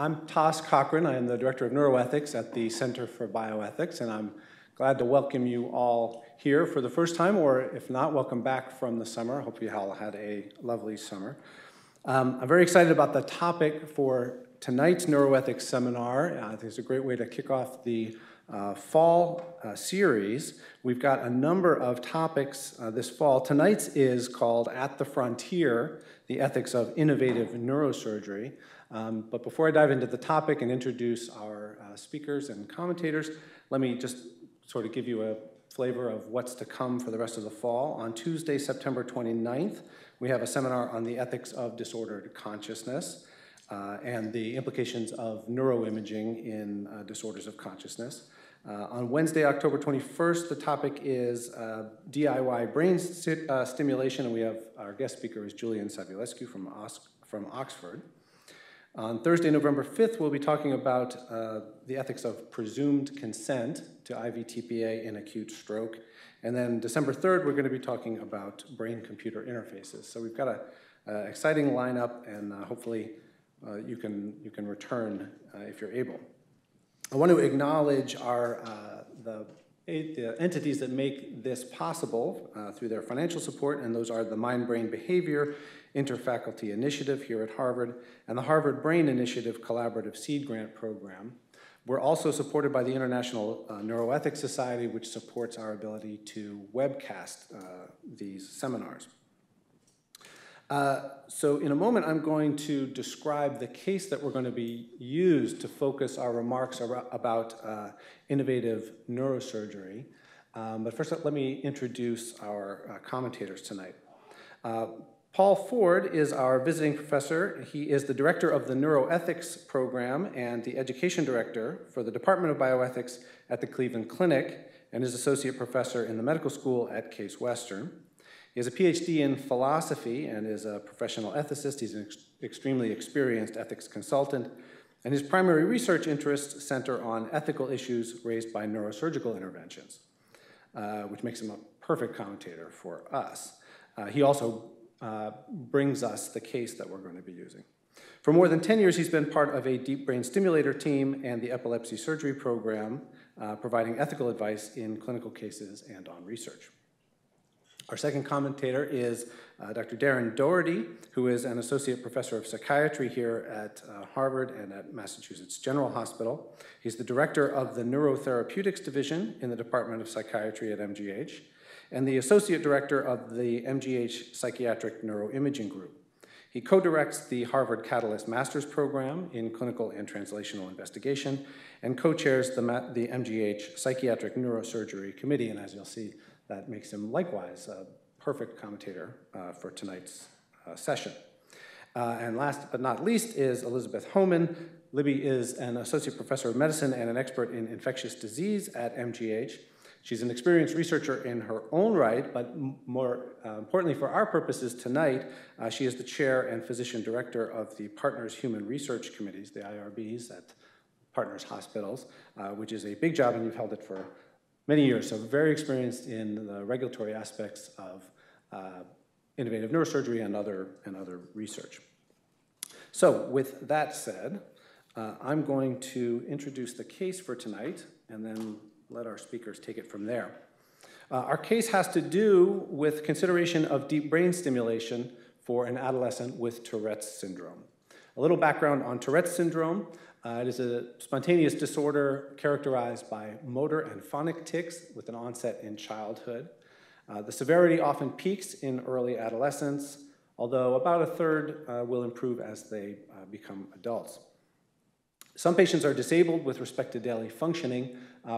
I'm Toss Cochran. I am the Director of NeuroEthics at the Center for Bioethics, and I'm glad to welcome you all here for the first time, or if not, welcome back from the summer. I hope you all had a lovely summer. I'm very excited about the topic for tonight's neuroethics seminar. I think it's a great way to kick off the fall series. We've got a number of topics this fall. Tonight's is called At the Frontier, the Ethics of Innovative Neurosurgery. But before I dive into the topic and introduce our speakers and commentators, let me just sort of give you a flavor of what's to come for the rest of the fall. On Tuesday, September 29th, we have a seminar on the ethics of disordered consciousness and the implications of neuroimaging in disorders of consciousness. On Wednesday, October 21st, the topic is DIY brain stimulation, and we have our guest speaker is Julian Savulescu from Oxford. On Thursday, November 5th, we'll be talking about the ethics of presumed consent to IVTPA in acute stroke. And then December 3rd, we're going to be talking about brain-computer interfaces. So we've got an exciting lineup, and hopefully you can return if you're able. I want to acknowledge our the entities that make this possible through their financial support, and those are the Mind-Brain Behavior Interfaculty Initiative here at Harvard and the Harvard BRAIN Initiative Collaborative Seed Grant Program. We're also supported by the International Neuroethics Society, which supports our ability to webcast these seminars. So in a moment, I'm going to describe the case that we're going to be used to focus our remarks about innovative neurosurgery. But first, let me introduce our commentators tonight. Paul Ford is our visiting professor. He is the director of the neuroethics program and the education director for the Department of Bioethics at the Cleveland Clinic and is associate professor in the medical school at Case Western. He has a PhD in philosophy and is a professional ethicist. He's an extremely experienced ethics consultant, and his primary research interests center on ethical issues raised by neurosurgical interventions, which makes him a perfect commentator for us. He also brings us the case that we're going to be using. For more than 10 years, he's been part of a deep brain stimulator team and the epilepsy surgery program, providing ethical advice in clinical cases and on research. Our second commentator is Dr. Darin Dougherty, who is an associate professor of psychiatry here at Harvard and at Massachusetts General Hospital. He's the director of the neurotherapeutics division in the Department of Psychiatry at MGH and the associate director of the MGH Psychiatric Neuroimaging Group. He co-directs the Harvard Catalyst Master's Program in Clinical and Translational Investigation and co-chairs the MGH Psychiatric Neurosurgery Committee, and as you'll see, that makes him likewise a perfect commentator for tonight's session. And last but not least is Elizabeth Hohmann. Libby is an associate professor of medicine and an expert in infectious disease at MGH. She's an experienced researcher in her own right, but more importantly for our purposes tonight, she is the chair and physician director of the Partners Human Research Committees, the IRBs at Partners Hospitals, which is a big job, and you've held it for many years, so very experienced in the regulatory aspects of innovative neurosurgery and other research. So with that said, I'm going to introduce the case for tonight and then let our speakers take it from there. Our case has to do with consideration of deep brain stimulation for an adolescent with Tourette's syndrome. A little background on Tourette's syndrome. It is a spontaneous disorder characterized by motor and phonic tics with an onset in childhood. The severity often peaks in early adolescence, although about a third will improve as they become adults. Some patients are disabled with respect to daily functioning,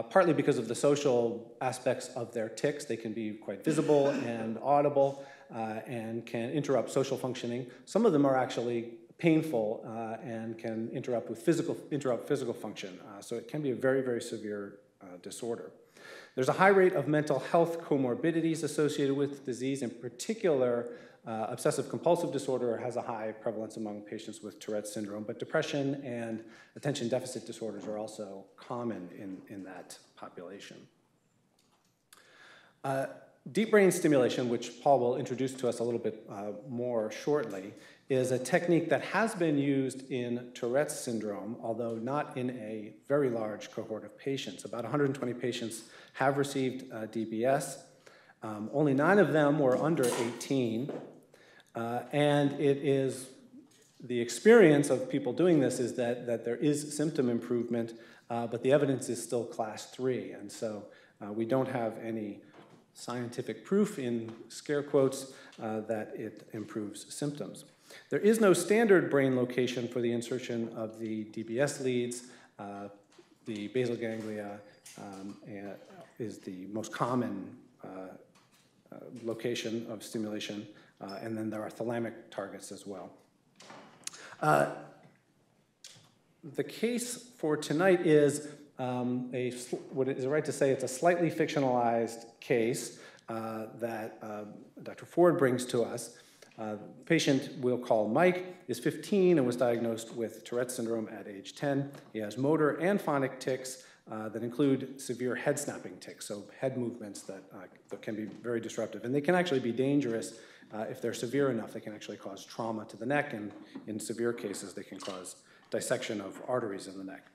partly because of the social aspects of their tics. They can be quite visible and audible and can interrupt social functioning. Some of them are actually painful and can interrupt with physical function. So it can be a very, very severe disorder. There's a high rate of mental health comorbidities associated with disease. In particular, obsessive-compulsive disorder has a high prevalence among patients with Tourette's syndrome, but depression and attention deficit disorders are also common in that population. Deep brain stimulation, which Paul will introduce to us a little bit more shortly, is a technique that has been used in Tourette's syndrome, although not in a very large cohort of patients. About 120 patients have received DBS. Only 9 of them were under 18, and it is the experience of people doing this is that there is symptom improvement, but the evidence is still class 3, and so we don't have any scientific proof, in scare quotes, that it improves symptoms. There is no standard brain location for the insertion of the DBS leads. The basal ganglia is the most common location of stimulation, and then there are thalamic targets as well. The case for tonight is is it right to say it's a slightly fictionalized case that Dr. Ford brings to us. The patient we'll call Mike is 15 and was diagnosed with Tourette syndrome at age 10. He has motor and phonic tics that include severe head snapping tics, so head movements that can be very disruptive. And they can actually be dangerous if they're severe enough. They can actually cause trauma to the neck, and in severe cases they can cause dissection of arteries in the neck.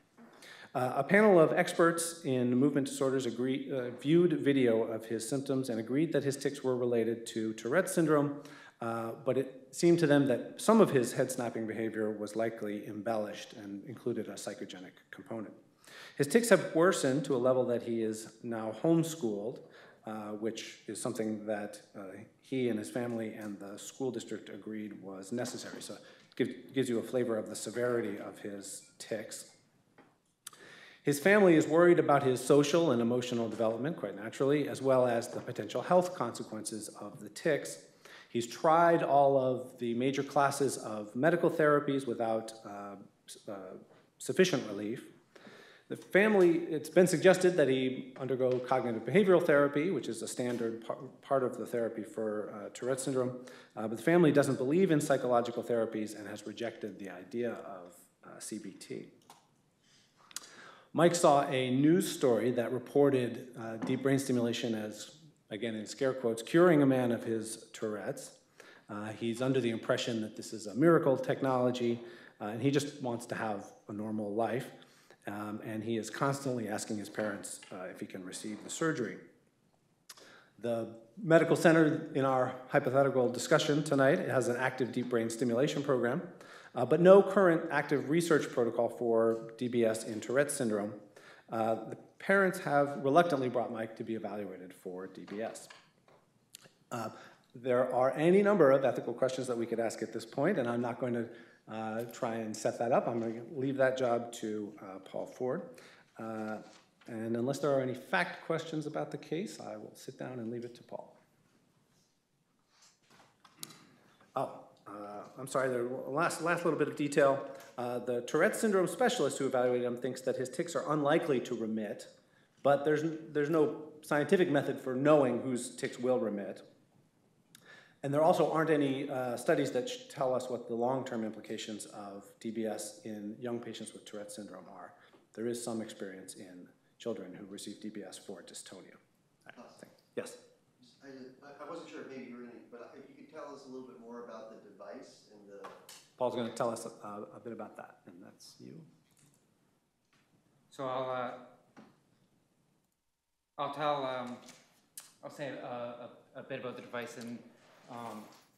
A panel of experts in movement disorders viewed video of his symptoms and agreed that his tics were related to Tourette syndrome, but it seemed to them that some of his head snapping behavior was likely embellished and included a psychogenic component. His tics have worsened to a level that he is now homeschooled, which is something that he and his family and the school district agreed was necessary. So it gives you a flavor of the severity of his tics. His family is worried about his social and emotional development, quite naturally, as well as the potential health consequences of the tics. He's tried all of the major classes of medical therapies without sufficient relief. The family, it's been suggested that he undergo cognitive behavioral therapy, which is a standard part of the therapy for Tourette syndrome, but the family doesn't believe in psychological therapies and has rejected the idea of CBT. Mike saw a news story that reported deep brain stimulation as, again in scare quotes, curing a man of his Tourette's. He's under the impression that this is a miracle technology, and he just wants to have a normal life. And he is constantly asking his parents if he can receive the surgery. The medical center in our hypothetical discussion tonight has an active deep brain stimulation program, but no current active research protocol for DBS in Tourette syndrome. The parents have reluctantly brought Mike to be evaluated for DBS. There are any number of ethical questions that we could ask at this point, and I'm not going to try and set that up. I'm going to leave that job to Paul Ford. And unless there are any fact questions about the case, I will sit down and leave it to Paul. Oh. I'm sorry, the last little bit of detail. The Tourette syndrome specialist who evaluated him thinks that his tics are unlikely to remit, but there's no scientific method for knowing whose tics will remit. And there also aren't any studies that tell us what the long-term implications of DBS in young patients with Tourette syndrome are. There is some experience in children who receive DBS for dystonia. Yes? I wasn't sure if maybe you were in it, but if you could tell us a little bit more about the device and the... Paul's going to tell us a bit about that, and that's you. So I'll say a bit about the device, and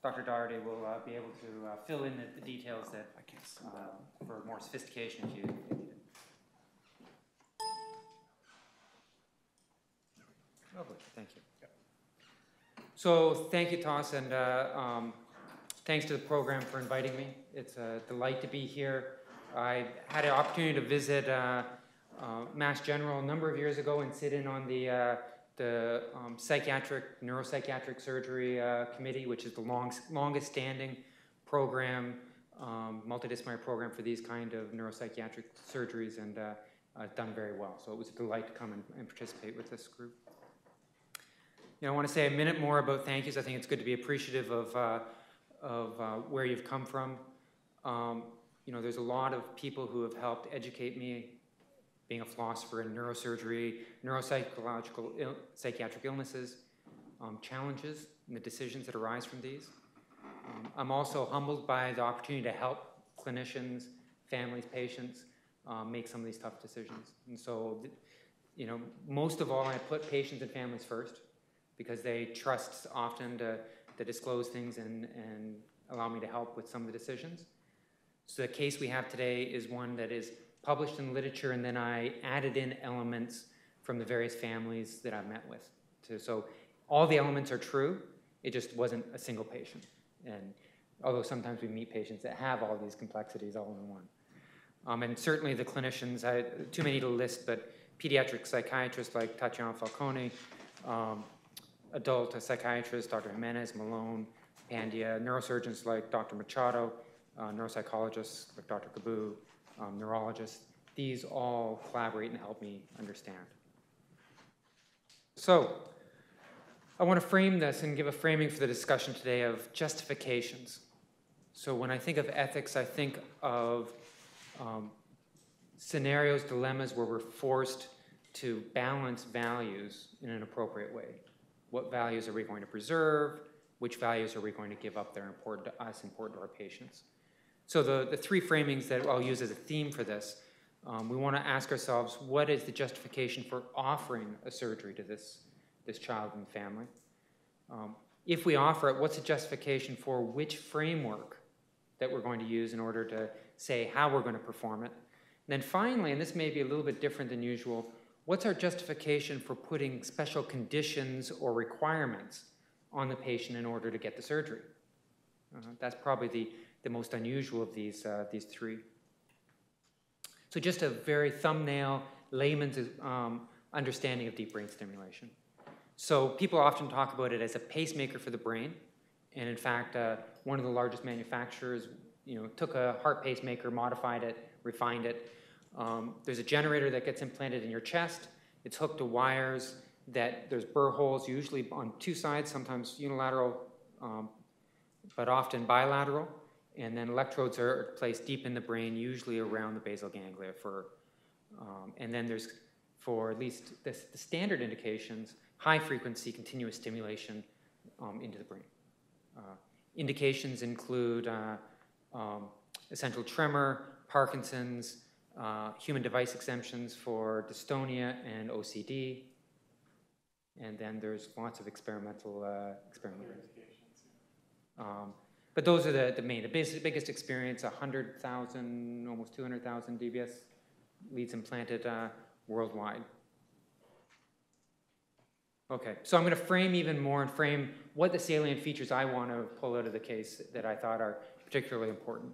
Dr. Dougherty will be able to fill in the details that for more sophistication if you need it. Lovely, thank you. So thank you, Toss, and thanks to the program for inviting me. It's a delight to be here. I had an opportunity to visit Mass General a number of years ago and sit in on the neuropsychiatric surgery committee, which is the longest standing program, multidisciplinary program for these kind of neuropsychiatric surgeries, and it's done very well. So it was a delight to come and participate with this group. You know, I want to say a minute more about thank yous. I think it's good to be appreciative of where you've come from. You know, there's a lot of people who have helped educate me, being a philosopher in neurosurgery, psychiatric illnesses, challenges, and the decisions that arise from these. I'm also humbled by the opportunity to help clinicians, families, patients make some of these tough decisions. And so, you know, most of all, I put patients and families first because they trust often to disclose things and allow me to help with some of the decisions. So the case we have today is one that is published in literature, and then I added in elements from the various families that I've met with. So all the elements are true, it just wasn't a single patient. And although sometimes we meet patients that have all these complexities all in one. And certainly the clinicians, too many to list, but pediatric psychiatrists like Tatiana Falcone, adult psychiatrists, Dr. Jimenez, Malone, Pandia, neurosurgeons like Dr. Machado, neuropsychologists like Dr. Kaboo, neurologists. These all collaborate and help me understand. So I want to frame this and give a framing for the discussion today of justifications. So when I think of ethics, I think of scenarios, dilemmas where we're forced to balance values in an appropriate way. What values are we going to preserve? Which values are we going to give up that are important to us, important to our patients? So the three framings that I'll use as a theme for this, we want to ask ourselves, what is the justification for offering a surgery to this child and family? If we offer it, what's the justification for which framework that we're going to use in order to say how we're going to perform it? And then finally, and this may be a little bit different than usual, what's our justification for putting special conditions or requirements on the patient in order to get the surgery? That's probably the most unusual of these three. So just a very thumbnail layman's understanding of deep brain stimulation. So people often talk about it as a pacemaker for the brain, and in fact, one of the largest manufacturers, you know, took a heart pacemaker, modified it, refined it. There's a generator that gets implanted in your chest. It's hooked to wires that there's burr holes, usually on two sides, sometimes unilateral, but often bilateral. And then electrodes are placed deep in the brain, usually around the basal ganglia. And then there's, for at least the standard indications, high-frequency continuous stimulation into the brain. Indications include essential tremor, Parkinson's, human device exemptions for dystonia and OCD, and then there's lots of experimental indications. But those are the biggest experience, 100,000, almost 200,000 DBS leads implanted worldwide. Okay, so I'm going to frame even more and frame what the salient features I want to pull out of the case that I thought are particularly important.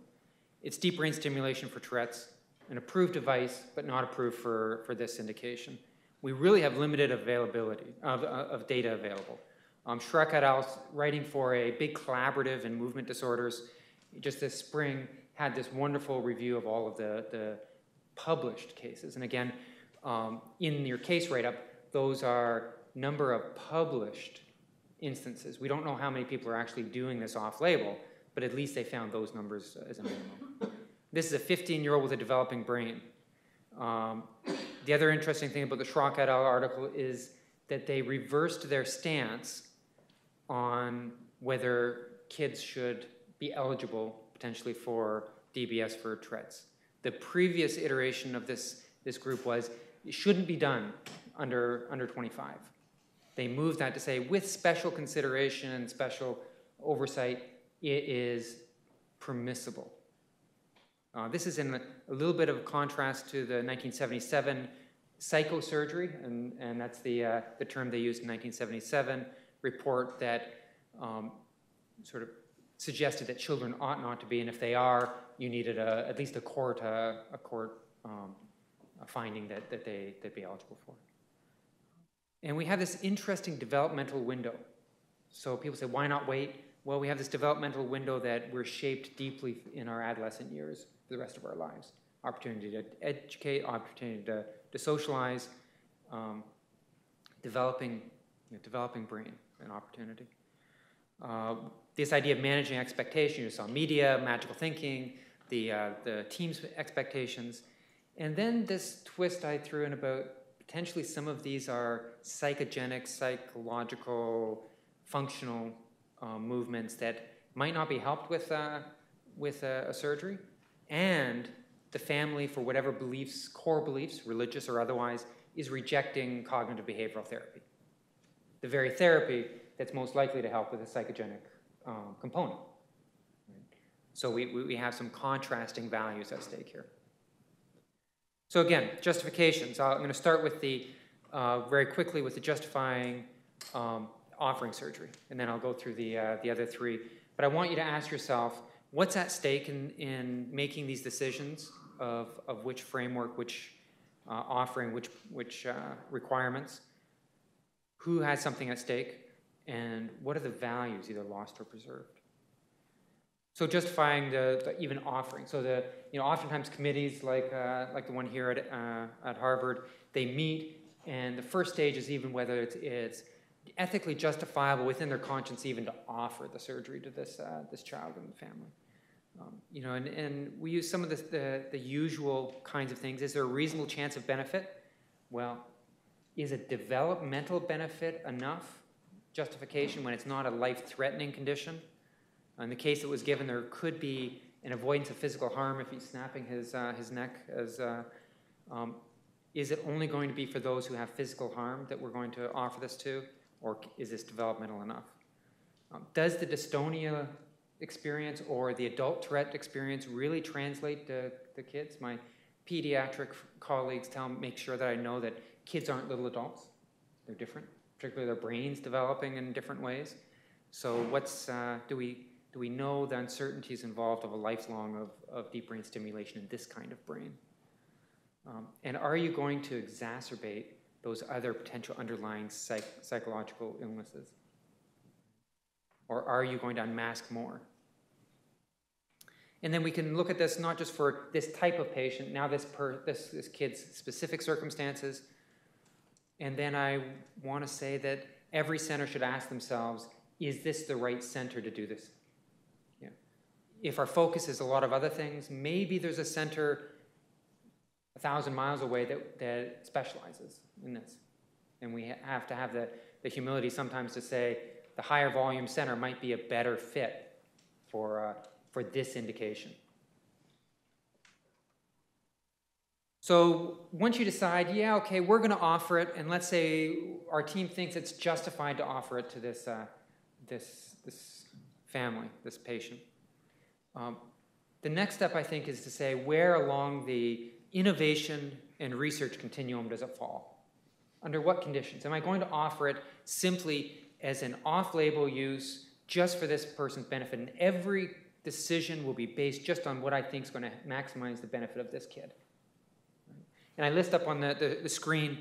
It's deep brain stimulation for Tourette's, an approved device, but not approved for this indication. We really have limited availability of data available. Schrock et al. Writing for a big collaborative in movement disorders just this spring had this wonderful review of all of the published cases. And again, in your case write-up, those are number of published instances. We don't know how many people are actually doing this off-label, but at least they found those numbers as a minimum. This is a 15-year-old with a developing brain. The other interesting thing about the Schrock et al. Article is that they reversed their stance on whether kids should be eligible potentially for DBS for Tourette's. The previous iteration of this group was it shouldn't be done under 25. They moved that to say with special consideration and special oversight, it is permissible. This is in a little bit of contrast to the 1977 psychosurgery, and that's the term they used in 1977 report that sort of suggested that children ought not to be, and if they are, you needed at least a court finding that they'd be eligible for. And we have this interesting developmental window. So people say, why not wait? Well, we have this developmental window that we're shaped deeply in our adolescent years for the rest of our lives. Opportunity to educate, opportunity to socialize, developing brain and opportunity. This idea of managing expectations, you saw media, magical thinking, the team's expectations. And then this twist I threw in about potentially some of these are psychogenic, psychological, functional movements that might not be helped with a surgery, and the family, for whatever beliefs, core beliefs, religious or otherwise, is rejecting cognitive behavioral therapy, the very therapy that's most likely to help with a psychogenic component. So we have some contrasting values at stake here. So again, justifications. I'm going to start with the, very quickly with the justifying offering surgery, and then I'll go through the other three. But I want you to ask yourself, what's at stake in making these decisions of which framework, which offering, which requirements? Who has something at stake? And what are the values either lost or preserved? So justifying the even offering. So the, you know, oftentimes committees like the one here at Harvard, they meet, and the first stage is even whether it's ethically justifiable within their conscience even to offer the surgery to this this child and the family. You know, and we use some of the usual kinds of things. Is there a reasonable chance of benefit? Well, is a developmental benefit enough justification when it's not a life-threatening condition? In the case that was given, there could be an avoidance of physical harm if he's snapping his neck. As is it only going to be for those who have physical harm that we're going to offer this to, or is this developmental enough? Does the dystonia experience or the adult Tourette experience really translate to the kids? My pediatric colleagues tell me, make sure that I know that kids aren't little adults. They're different, particularly their brains developing in different ways. So what's do we know the uncertainties involved of a lifelong of deep brain stimulation in this kind of brain? And are you going to exacerbate those other potential underlying psychological illnesses? Or are you going to unmask more? And then we can look at this not just for this type of patient, now this kid's specific circumstances. And then I want to say that every center should ask themselves, is this the right center to do this? If our focus is a lot of other things, maybe there's a center 1,000 miles away that specializes in this. And we have to have the humility sometimes to say the higher volume center might be a better fit for this indication. So once you decide, yeah, okay, we're going to offer it, and let's say our team thinks it's justified to offer it to this, this family, this patient. The next step, I think, is to say where along the innovation and research continuum does it fall? Under what conditions? Am I going to offer it simply as an off-label use just for this person's benefit? And every decision will be based just on what I think is going to maximize the benefit of this kid. And I list up on the screen,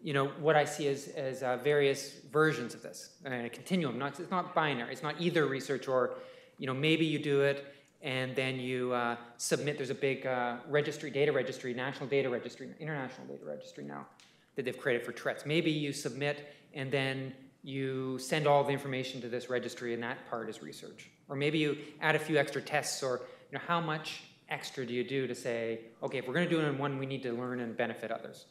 you know, what I see as various versions of this, and a continuum. It's not binary. It's not either research or, you know, maybe you do it and then you submit. There's a big registry, data registry, national data registry, international data registry now that they've created for Tourette's. Maybe you submit and then you send all the information to this registry, and that part is research. Or maybe you add a few extra tests, or, you know, how much extra do you do to say, okay, if we're going to do it in one, we need to learn and benefit others,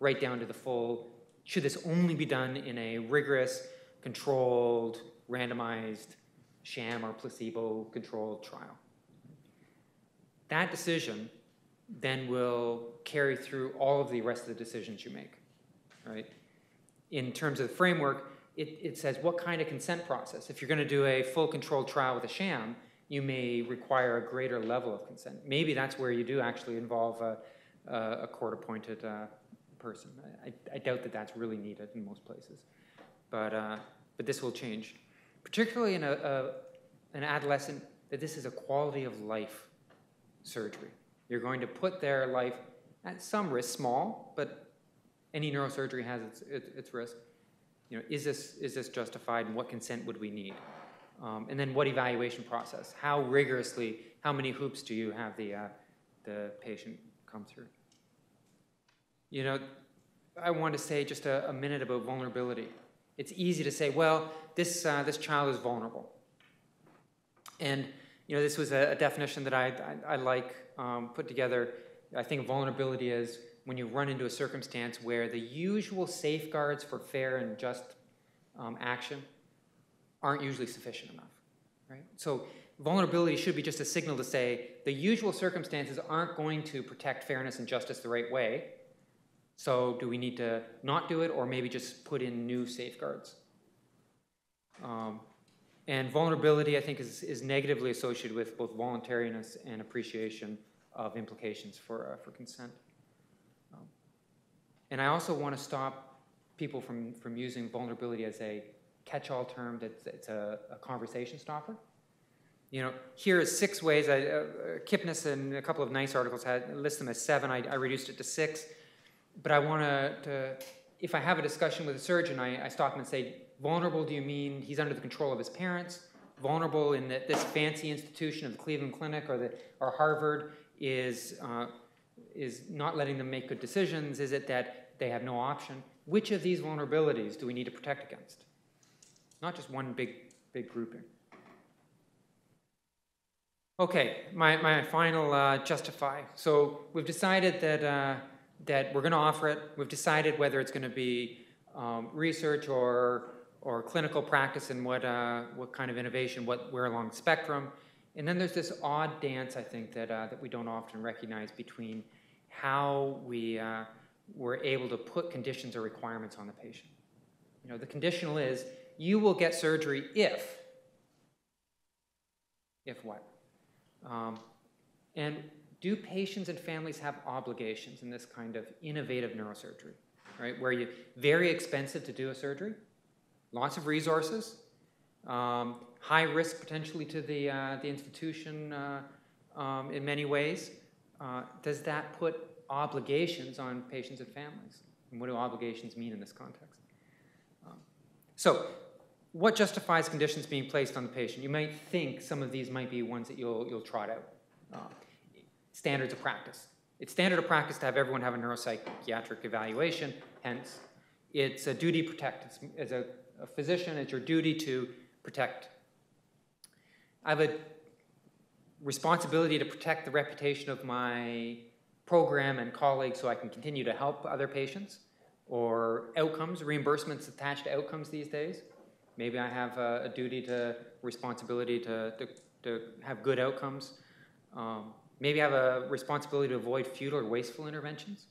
right down to the full, should this only be done in a rigorous, controlled, randomized, sham or placebo-controlled trial. That decision then will carry through all of the rest of the decisions you make, right? In terms of the framework, it says what kind of consent process. If you're going to do a full controlled trial with a sham, you may require a greater level of consent. Maybe that's where you do actually involve a court-appointed person. I doubt that that's really needed in most places, but this will change. Particularly in an adolescent, that this is a quality of life surgery. You're going to put their life at some risk, small, but any neurosurgery has its risk. You know, is this justified, and what consent would we need? And then what evaluation process? How rigorously, how many hoops do you have the patient come through? You know, I want to say just a minute about vulnerability. It's easy to say, well, this child is vulnerable. And, you know, this was a definition that I like put together. I think vulnerability is when you run into a circumstance where the usual safeguards for fair and just action aren't usually sufficient enough. right? So vulnerability should be just a signal to say the usual circumstances aren't going to protect fairness and justice the right way. So do we need to not do it or maybe just put in new safeguards? And vulnerability, I think, is negatively associated with both voluntariness and appreciation of implications for consent. And I also want to stop people from using vulnerability as a catch-all term that's a conversation stopper. You know, here is 6 ways. Kipnis and a couple of NICE articles list them as 7. I reduced it to 6. But I want to, if I have a discussion with a surgeon, I stop him and say, vulnerable, do you mean he's under the control of his parents? Vulnerable in that this fancy institution of the Cleveland Clinic or Harvard is not letting them make good decisions? Is it that they have no option? Which of these vulnerabilities do we need to protect against? Not just one big grouping. Okay, my final justify. So we've decided that we're going to offer it. We've decided whether it's going to be research or clinical practice and what kind of innovation, where along the spectrum. And then there's this odd dance, I think, that we don't often recognize between how we were able to put conditions or requirements on the patient. You know, the conditional is, you will get surgery if what? And do patients and families have obligations in this kind of innovative neurosurgery, right? Where you very expensive to do a surgery, lots of resources, high risk potentially to the institution in many ways. Does that put obligations on patients and families? And what do obligations mean in this context? So, what justifies conditions being placed on the patient? You might think some of these might be ones that you'll trot out. Standards of practice. It's standard of practice to have everyone have a neuropsychiatric evaluation, hence it's a duty to protect. It's, as a physician, it's your duty to protect. I have a responsibility to protect the reputation of my program and colleagues so I can continue to help other patients, or outcomes, reimbursements attached to outcomes these days. Maybe I have a duty to responsibility to have good outcomes. Maybe I have a responsibility to avoid futile or wasteful interventions.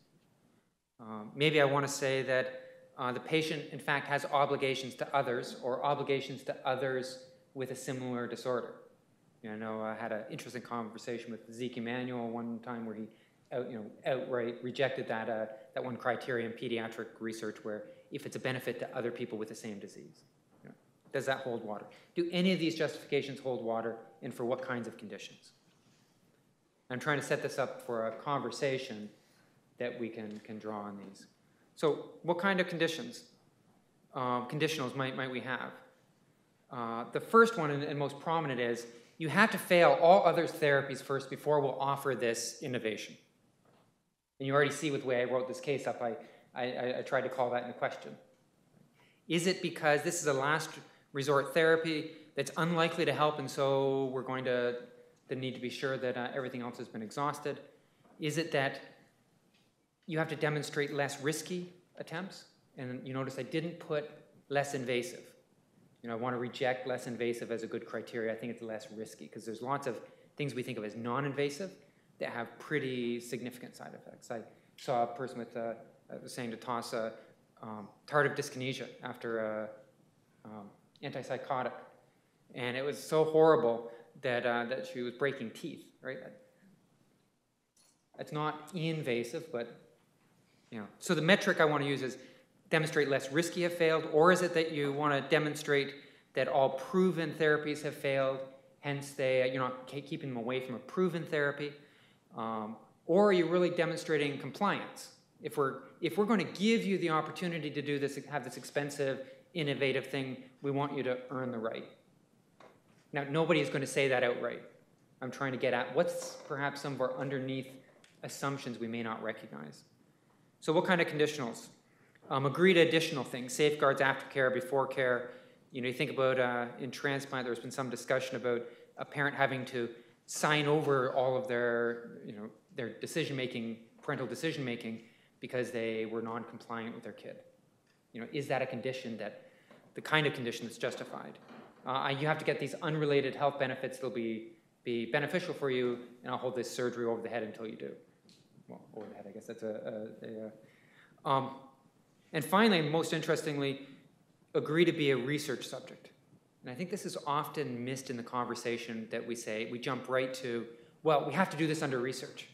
Maybe I want to say that the patient, in fact, has obligations to others or obligations to others with a similar disorder. You know, I know I had an interesting conversation with Zeke Emanuel one time where he outright rejected that one criteria in pediatric research where if it's a benefit to other people with the same disease. Does that hold water? Do any of these justifications hold water, and for what kinds of conditions? I'm trying to set this up for a conversation that we can draw on these. So what kind of conditions, conditionals might we have? The first one and most prominent is, you have to fail all other therapies first before we'll offer this innovation. And you already see with the way I wrote this case up, I tried to call that into question. Is it because this is a last resort therapy that's unlikely to help, and so we're going to need to be sure that everything else has been exhausted? Is it that you have to demonstrate less risky attempts? And you notice I didn't put less invasive. You know, I want to reject less invasive as a good criteria. I think it's less risky because there's lots of things we think of as non-invasive that have pretty significant side effects. I saw a person with saying to Tasa, tardive dyskinesia after antipsychotic, and it was so horrible that she was breaking teeth, right? It's not invasive, but, you know. So the metric I want to use is demonstrate less risky have failed, or is it that you want to demonstrate that all proven therapies have failed, hence you're not keeping them away from a proven therapy, or are you really demonstrating compliance? If we're going to give you the opportunity to do this, have this expensive, innovative thing, we want you to earn the right. Now, nobody is going to say that outright. I'm trying to get at what's perhaps some of our underneath assumptions we may not recognize. So what kind of conditionals? Agree to additional things, safeguards after care, before care. You know, you think about in transplant, there's been some discussion about a parent having to sign over all of their, you know, their decision-making, parental decision-making, because they were non-compliant with their kid. You know, is that a condition that, the kind of condition that's justified? You have to get these unrelated health benefits that'll be beneficial for you, and I'll hold this surgery over the head until you do. Well, over the head, I guess that's and finally, most interestingly, agree to be a research subject. And I think this is often missed in the conversation that we say, we jump right to, well, we have to do this under research.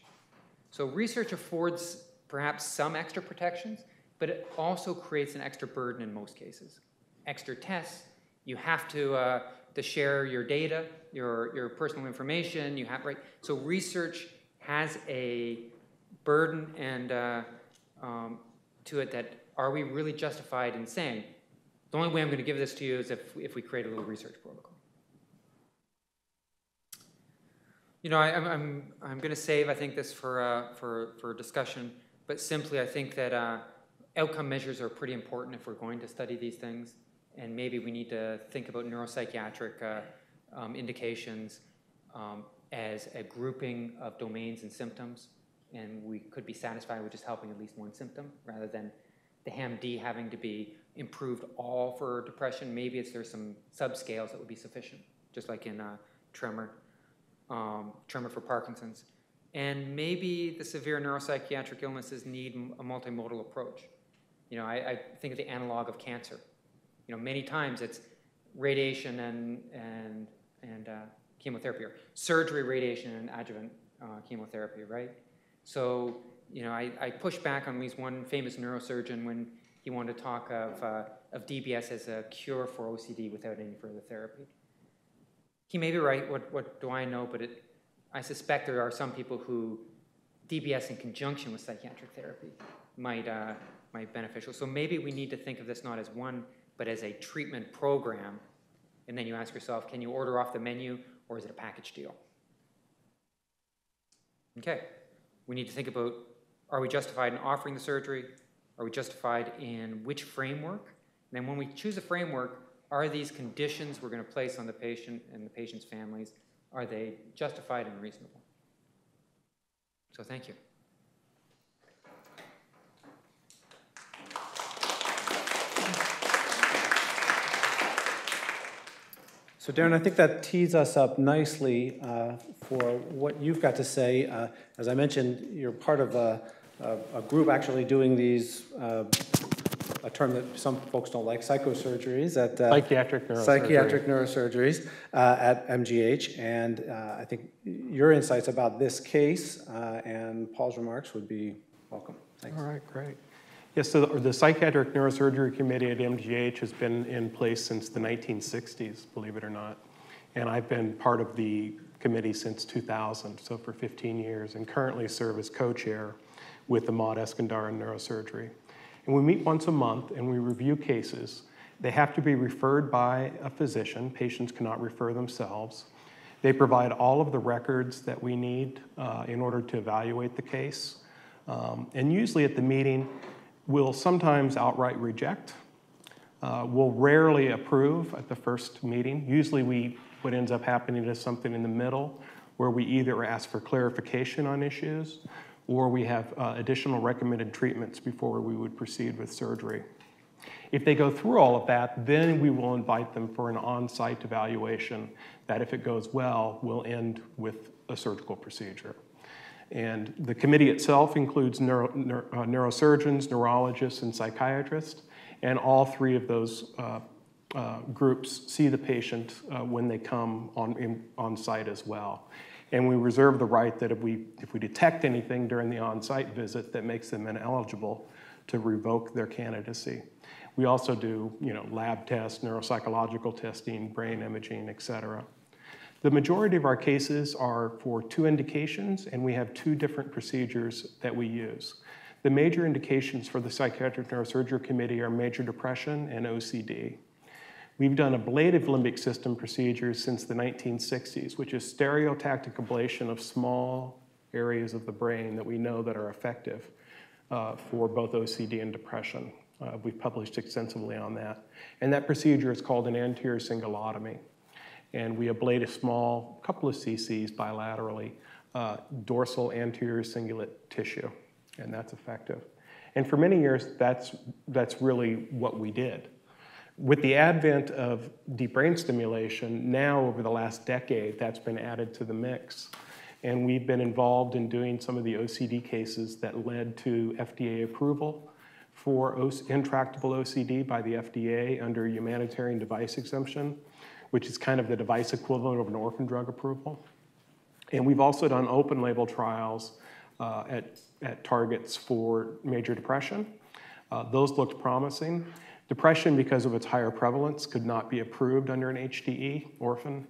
So research affords perhaps some extra protections, but it also creates an extra burden in most cases. Extra tests, you have to share your data, your personal information, you have, right? So research has a burden and to it that are we really justified in saying, the only way I'm going to give this to you is if we create a little research protocol. You know, I'm going to save, I think, this for discussion, but simply I think that outcome measures are pretty important if we're going to study these things, and maybe we need to think about neuropsychiatric indications as a grouping of domains and symptoms, and we could be satisfied with just helping at least one symptom rather than the HAM-D having to be improved all for depression. Maybe there's some subscales that would be sufficient, just like in tremor for Parkinson's. And maybe the severe neuropsychiatric illnesses need a multimodal approach. You know, I think of the analog of cancer. You know, many times it's radiation and chemotherapy, or surgery, radiation, and adjuvant chemotherapy, right? So, you know, I push back on at least one famous neurosurgeon when he wanted to talk of DBS as a cure for OCD without any further therapy. He may be right, what do I know, but I suspect there are some people who DBS in conjunction with psychiatric therapy might be beneficial. So maybe we need to think of this not as one, but as a treatment program, and then you ask yourself, can you order off the menu, or is it a package deal? Okay, we need to think about, are we justified in offering the surgery? Are we justified in which framework? And then when we choose a framework, are these conditions we're going to place on the patient and the patient's families, are they justified and reasonable? So thank you. So Darin, I think that tees us up nicely for what you've got to say. As I mentioned, you're part of a group actually doing these, a term that some folks don't like, psychosurgeries at psychiatric neurosurgeries at MGH, and I think your insights about this case and Paul's remarks would be welcome. Thanks. All right, great. Yes, so the Psychiatric Neurosurgery Committee at MGH has been in place since the 1960s, believe it or not, and I've been part of the committee since 2000, so for 15 years, and currently serve as co-chair with Ahmad Eskandar in neurosurgery. And we meet once a month and we review cases. They have to be referred by a physician. Patients cannot refer themselves. They provide all of the records that we need in order to evaluate the case. And usually at the meeting, we'll sometimes outright reject. We'll rarely approve at the first meeting. Usually what ends up happening is something in the middle where we either ask for clarification on issues or we have additional recommended treatments before we would proceed with surgery. If they go through all of that, then we will invite them for an on-site evaluation that, if it goes well, will end with a surgical procedure. And the committee itself includes neurosurgeons, neurologists, and psychiatrists, and all three of those groups see the patient when they come on site as well. And we reserve the right that if we detect anything during the on-site visit that makes them ineligible, to revoke their candidacy. We also do, you know, lab tests, neuropsychological testing, brain imaging, et cetera. The majority of our cases are for two indications, and we have two different procedures that we use. The major indications for the Psychiatric Neurosurgery Committee are major depression and OCD. We've done ablative limbic system procedures since the 1960s, which is stereotactic ablation of small areas of the brain that we know that are effective for both OCD and depression. We've published extensively on that. And that procedure is called an anterior cingulotomy. And we ablate a small couple of cc's bilaterally, dorsal anterior cingulate tissue, and that's effective. And for many years, that's really what we did. With the advent of deep brain stimulation, now over the last decade, that's been added to the mix. And we've been involved in doing some of the OCD cases that led to FDA approval for intractable OCD by the FDA under humanitarian device exemption, which is kind of the device equivalent of an orphan drug approval. And we've also done open label trials at targets for major depression. Those looked promising. Depression, because of its higher prevalence, could not be approved under an HDE orphan.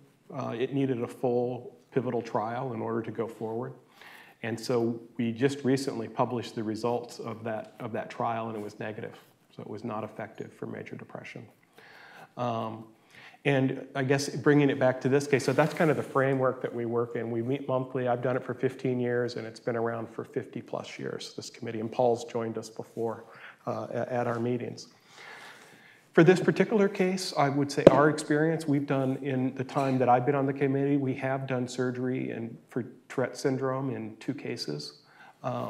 It needed a full pivotal trial in order to go forward. And so we just recently published the results of that trial, and it was negative. So it was not effective for major depression. And I guess bringing it back to this case, so that's kind of the framework that we work in. We meet monthly. I've done it for 15 years, and it's been around for 50 plus years, this committee. And Paul's joined us before at our meetings. For this particular case, I would say our experience, we've done, in the time that I've been on the committee, we have done surgery for Tourette syndrome in 2 cases. The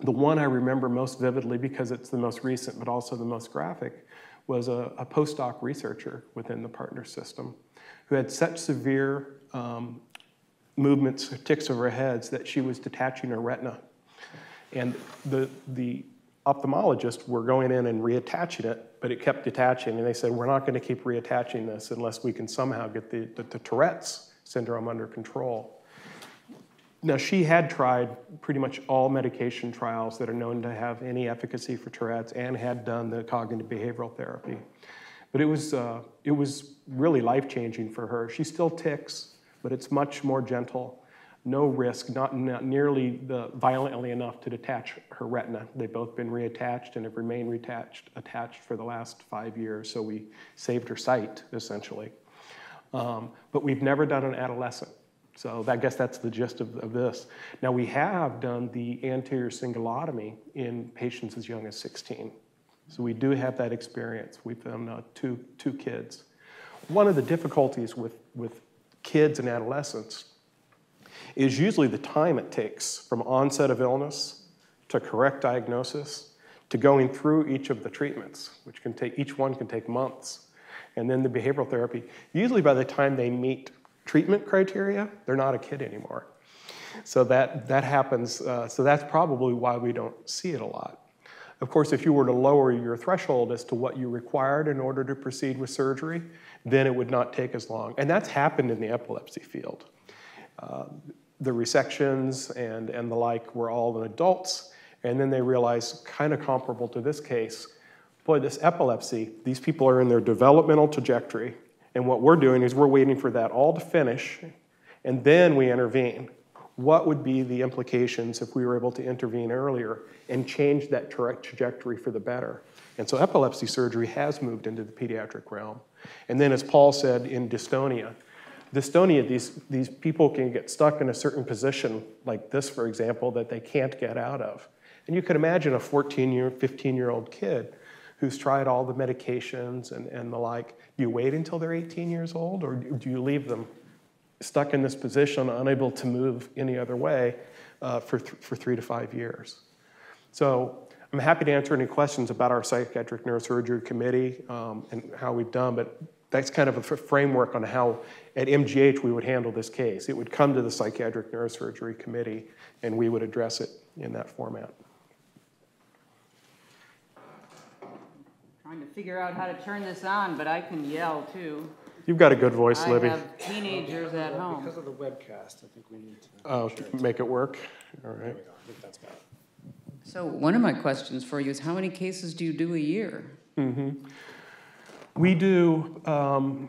one I remember most vividly, because it's the most recent but also the most graphic, was a postdoc researcher within the partner system who had such severe movements, tics of her heads, that she was detaching her retina. And the ophthalmologists were going in and reattaching it, but it kept detaching. And they said, we're not gonna keep reattaching this unless we can somehow get the Tourette's syndrome under control. Now, she had tried pretty much all medication trials that are known to have any efficacy for Tourette's, and had done the cognitive behavioral therapy. But it was really life-changing for her. She still tics, but it's much more gentle. No risk, not nearly violently enough to detach her retina. They've both been reattached and have remained attached for the last 5 years, so we saved her sight, essentially. But we've never done an adolescent, so I guess that's the gist of this. Now, we have done the anterior cingulotomy in patients as young as 16, so we do have that experience. We've done two kids. One of the difficulties with kids and adolescents is usually the time it takes from onset of illness to correct diagnosis to going through each of the treatments, which can take, each one can take months, and then the behavioral therapy. Usually by the time they meet treatment criteria, they're not a kid anymore. So that happens, so that's probably why we don't see it a lot. Of course, if you were to lower your threshold as to what you required in order to proceed with surgery, then it would not take as long. And that's happened in the epilepsy field. The resections and the like were all in adults, and then they realized, kind of comparable to this case, boy, this epilepsy, these people are in their developmental trajectory, and what we're doing is we're waiting for that all to finish, and then we intervene. What would be the implications if we were able to intervene earlier and change that trajectory for the better? And so epilepsy surgery has moved into the pediatric realm. And then, as Paul said, in dystonia, these people can get stuck in a certain position like this, for example, that they can't get out of. And you can imagine a 15-year-old kid who's tried all the medications and the like. Do you wait until they're 18 years old, or do you leave them stuck in this position, unable to move any other way for 3 to 5 years? So I'm happy to answer any questions about our psychiatric neurosurgery committee and how we've done, but that's kind of a framework on how at MGH we would handle this case. It would come to the Psychiatric Neurosurgery Committee, and we would address it in that format. Trying to figure out how to turn this on, but I can yell too. You've got a good voice, Libby. I have teenagers at home. Because of the webcast, I think we need to make it work. All right. There we go. I think that's better. So one of my questions for you is, how many cases do you do a year? Mm-hmm. We do 2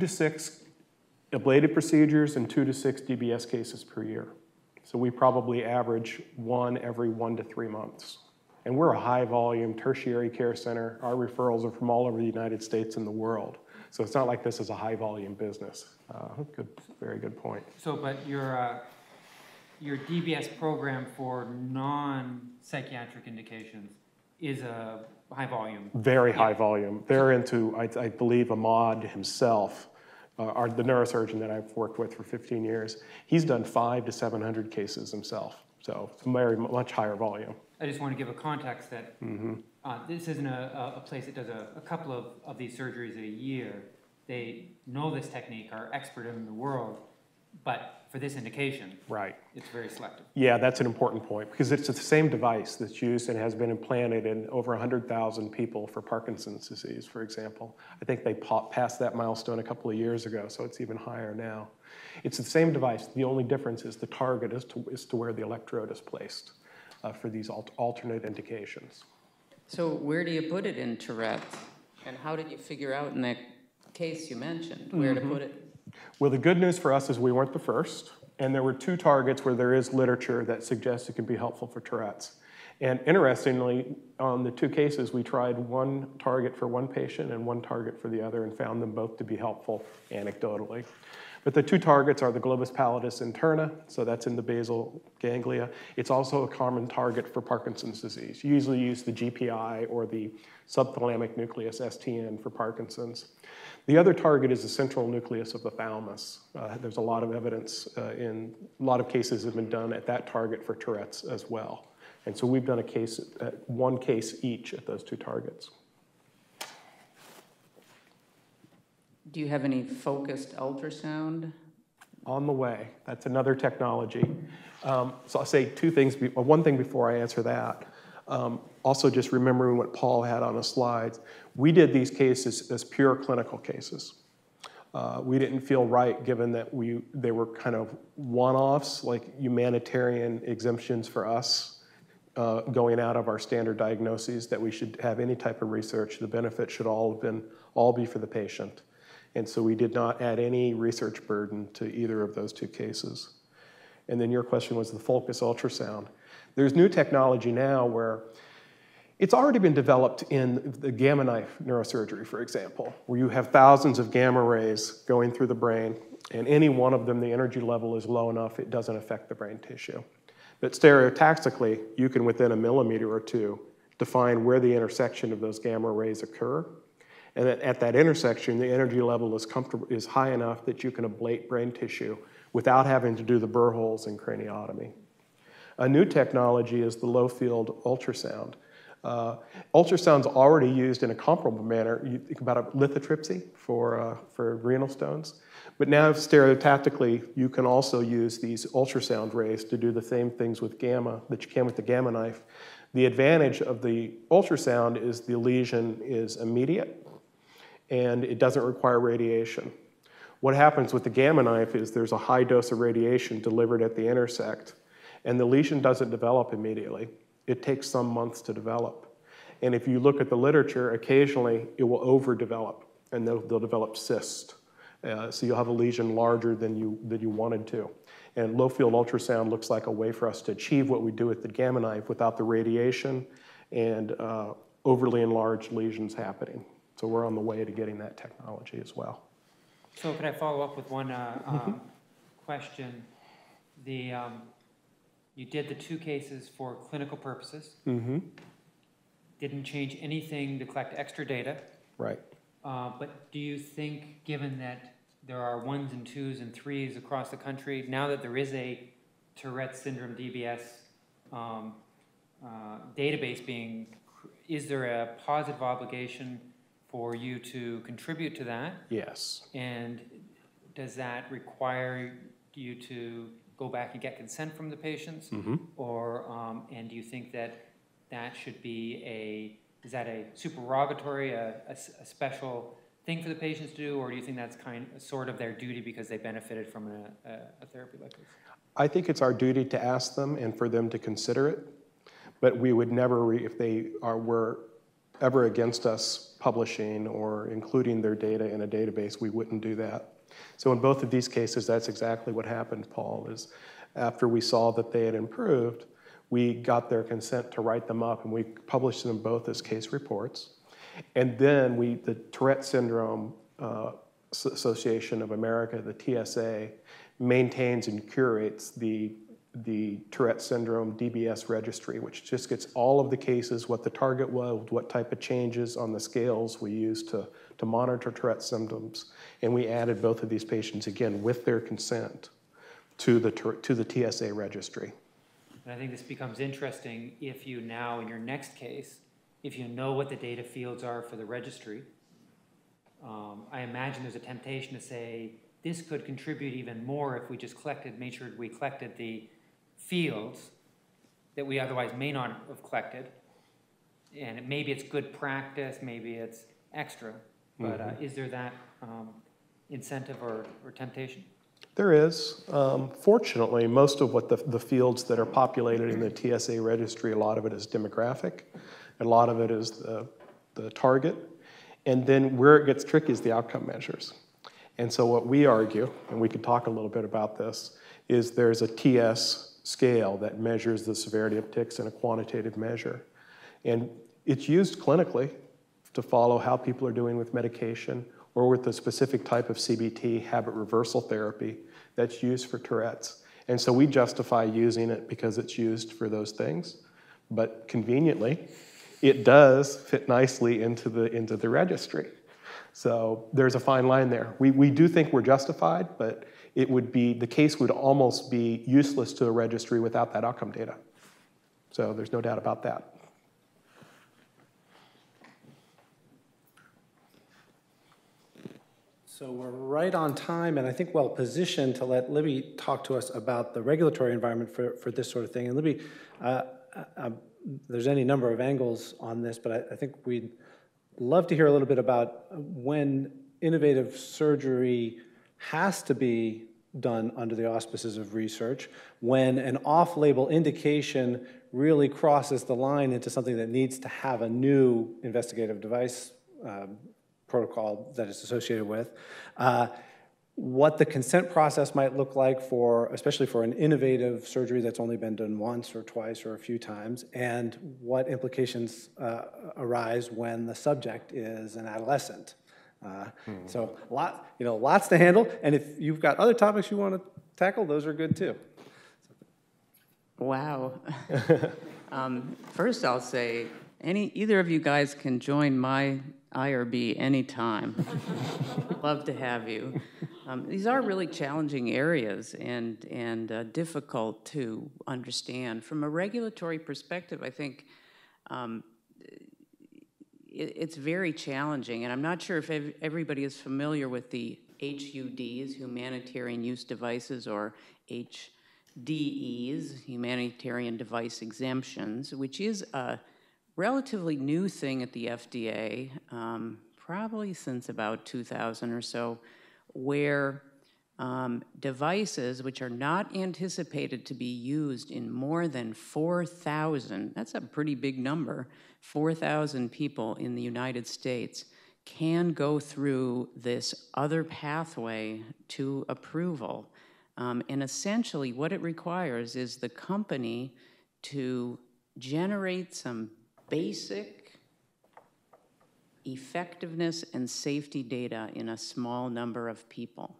to 6 ablative procedures and 2 to 6 DBS cases per year. So we probably average one every 1 to 3 months. And we're a high volume tertiary care center. Our referrals are from all over the United States and the world. So it's not like this is a high volume business. Very good point. So, but your DBS program for non-psychiatric indications is a high volume. Very high volume. They're into, I believe, Ahmad himself, the neurosurgeon that I've worked with for 15 years. He's done 500 to 700 cases himself. So So it's a very much higher volume. I just want to give a context that this isn't a place that does a couple of these surgeries a year. They know this technique, are expert in the world, but for this indication, right, it's very selective. Yeah, that's an important point, because it's the same device that's used and has been implanted in over 100,000 people for Parkinson's disease, for example. I think they passed that milestone a couple of years ago, so it's even higher now. It's the same device. The only difference is the target is to where the electrode is placed for these alternate indications. So where do you put it in Tourette? And how did you figure out in that case you mentioned where to put it? Well, the good news for us is we weren't the first, and there were two targets where there is literature that suggests it can be helpful for Tourette's. And interestingly, on the two cases, we tried one target for one patient and one target for the other and found them both to be helpful anecdotally. But the two targets are the globus pallidus interna, so that's in the basal ganglia. It's also a common target for Parkinson's disease. You usually use the GPI or the subthalamic nucleus, STN, for Parkinson's. The other target is the central nucleus of the thalamus. There's a lot of evidence in a lot of cases have been done at that target for Tourette's as well. And so we've done a case, one case each at those two targets. Do you have any focused ultrasound? On the way. That's another technology. So I'll say two things. One thing before I answer that. Also just remembering what Paul had on his slides. We did these cases as pure clinical cases. We didn't feel right, given that they were kind of one-offs, like humanitarian exemptions for us. Going out of our standard diagnoses, that we should have any type of research. The benefit should all be for the patient. And so we did not add any research burden to either of those two cases. And then your question was the focus ultrasound. There's new technology now where it's already been developed in the gamma knife neurosurgery, for example, where you have thousands of gamma rays going through the brain, and any one of them, the energy level is low enough, it doesn't affect the brain tissue. But stereotaxically, you can, within a millimeter or two, define where the intersection of those gamma rays occur. And at that intersection, the energy level is high enough that you can ablate brain tissue without having to do the burr holes and craniotomy. A new technology is the low-field ultrasound. Ultrasound's already used in a comparable manner. You think about a lithotripsy for renal stones. But now, stereotactically, you can also use these ultrasound rays to do the same things with gamma that you can with the gamma knife. The advantage of the ultrasound is the lesion is immediate, and it doesn't require radiation. What happens with the gamma knife is there's a high dose of radiation delivered at the intersect, and the lesion doesn't develop immediately. It takes some months to develop. And if you look at the literature, occasionally it will overdevelop, and they'll develop cysts. So you'll have a lesion larger than you wanted to. And low-field ultrasound looks like a way for us to achieve what we do with the gamma knife without the radiation and overly enlarged lesions happening. So we're on the way to getting that technology as well. So could I follow up with one question? You did the two cases for clinical purposes. Didn't change anything to collect extra data. Right. But do you think, given that there are 1s and 2s and 3s across the country, now that there is a Tourette syndrome DBS database being, is there a positive obligation for you to contribute to that? Yes. And does that require you to go back and get consent from the patients? Or, and do you think that that should be is that a supererogatory, a special thing for the patients to do, or do you think that's sort of their duty because they benefited from a therapy like this? I think it's our duty to ask them and for them to consider it, but we would never, if they were ever against us publishing or including their data in a database, we wouldn't do that. So in both of these cases, that's exactly what happened, Paul, is after we saw that they had improved, we got their consent to write them up, and we published them both as case reports. And then the Tourette Syndrome Association of America, the TSA, maintains and curates the Tourette Syndrome DBS registry, which just gets all of the cases, what the target was, what type of changes on the scales we used to monitor Tourette symptoms. And we added both of these patients, again, with their consent to the TSA registry. And I think this becomes interesting if you now, in your next case, if you know what the data fields are for the registry, I imagine there's a temptation to say, this could contribute even more if we just collected, made sure we collected the fields that we otherwise may not have collected. And it, maybe it's good practice, maybe it's extra, but is there that incentive or temptation? There is. Fortunately, most of what the fields that are populated in the TSA registry, a lot of it is demographic, a lot of it is the target. And then where it gets tricky is the outcome measures. And so what we argue, and we could talk a little bit about this, is there's a TS scale that measures the severity of tics in a quantitative measure. And it's used clinically to follow how people are doing with medication or with a specific type of CBT, habit reversal therapy, that's used for Tourette's. And so we justify using it because it's used for those things. But conveniently, it does fit nicely into the registry. So there's a fine line there. We do think we're justified, but it would be, the case would almost be useless to a registry without that outcome data. So there's no doubt about that. So we're right on time, and I think well positioned to let Libby talk to us about the regulatory environment for this sort of thing. And Libby, there's any number of angles on this, but I think we'd love to hear a little bit about when innovative surgery has to be done under the auspices of research, when an off-label indication really crosses the line into something that needs to have a new investigative device protocol that it's associated with, what the consent process might look like for, especially for an innovative surgery that's only been done once or twice or a few times, and what implications arise when the subject is an adolescent. So lots to handle, and if you've got other topics you want to tackle, those are good too. Wow. First I'll say, either of you guys can join my IRB anytime. Love to have you. These are really challenging areas and difficult to understand. From a regulatory perspective, I think it's very challenging, and I'm not sure if everybody is familiar with the HUDs, humanitarian use devices, or HDEs, humanitarian device exemptions, which is a relatively new thing at the FDA, probably since about 2000 or so, where devices which are not anticipated to be used in more than 4,000, that's a pretty big number, 4,000 people in the United States can go through this other pathway to approval. And essentially what it requires is the company to generate some basic effectiveness and safety data in a small number of people.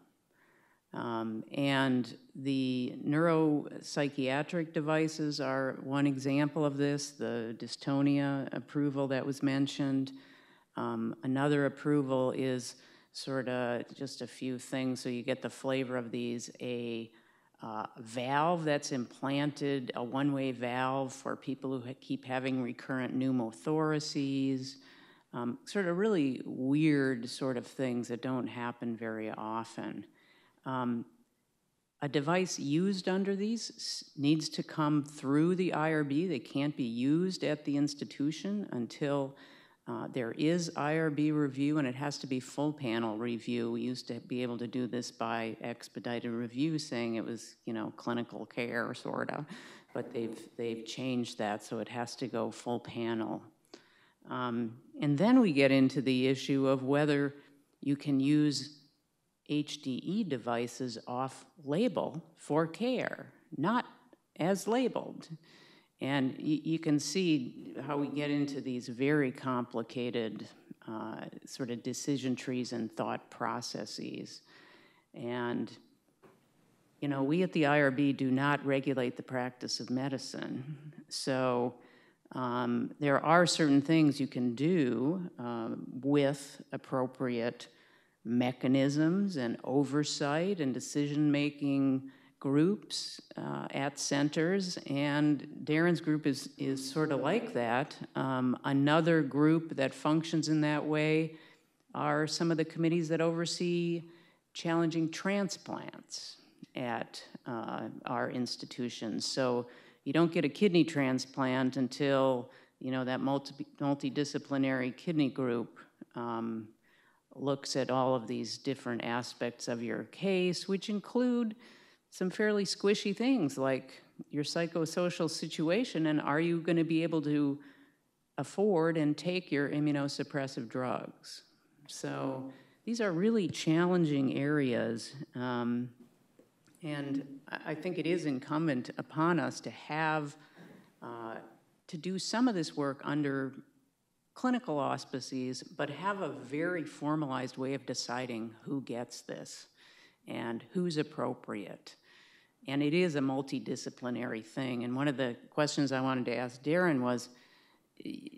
And the neuropsychiatric devices are one example of this, the dystonia approval that was mentioned. Another approval is sort of just a few things, so you get the flavor of these, valve that's implanted, a one-way valve for people who keep having recurrent pneumothoraces, sort of really weird sort of things that don't happen very often. A device used under these needs to come through the IRB. They can't be used at the institution until there is IRB review, and it has to be full panel review. We used to be able to do this by expedited review, saying it was, you know, clinical care, sort of, but they've changed that, so it has to go full panel. And then we get into the issue of whether you can use HDE devices off-label for care, not as labeled. And you can see how we get into these very complicated sort of decision trees and thought processes. And, you know, we at the IRB do not regulate the practice of medicine. So there are certain things you can do with appropriate mechanisms and oversight and decision-making groups at centers, and Darin's group is sort of like that. Another group that functions in that way are some of the committees that oversee challenging transplants at our institutions. So you don't get a kidney transplant until that multidisciplinary kidney group looks at all of these different aspects of your case, which include some fairly squishy things like your psychosocial situation and are you going to be able to afford and take your immunosuppressive drugs. So these are really challenging areas, and I think it is incumbent upon us to have, to do some of this work under clinical auspices, but have a very formalized way of deciding who gets this and who's appropriate. And it is a multidisciplinary thing. And one of the questions I wanted to ask Darin was,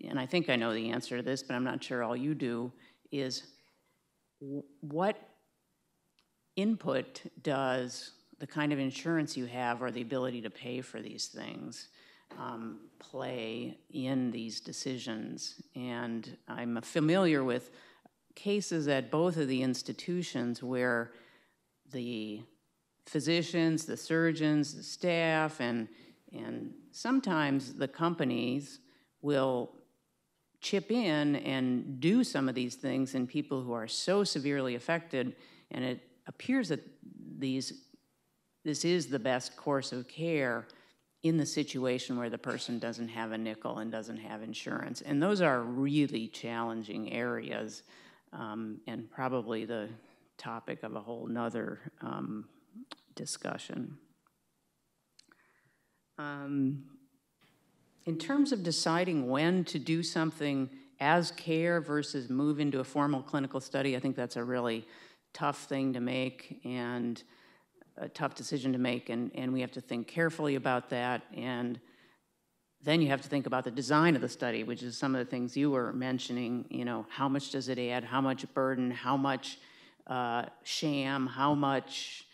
and I think I know the answer to this, but I'm not sure all you do, is what input does the kind of insurance you have or the ability to pay for these things play in these decisions? And I'm familiar with cases at both of the institutions where the physicians, the surgeons, the staff, and sometimes the companies will chip in and do some of these things in people who are so severely affected, and it appears that this is the best course of care in the situation where the person doesn't have a nickel and doesn't have insurance. And those are really challenging areas, and probably the topic of a whole nother discussion. In terms of deciding when to do something as care versus move into a formal clinical study, I think that's a really tough thing to make and a tough decision to make, and we have to think carefully about that. And then you have to think about the design of the study, which is some of the things you were mentioning. How much does it add? How much burden? How much sham? How much,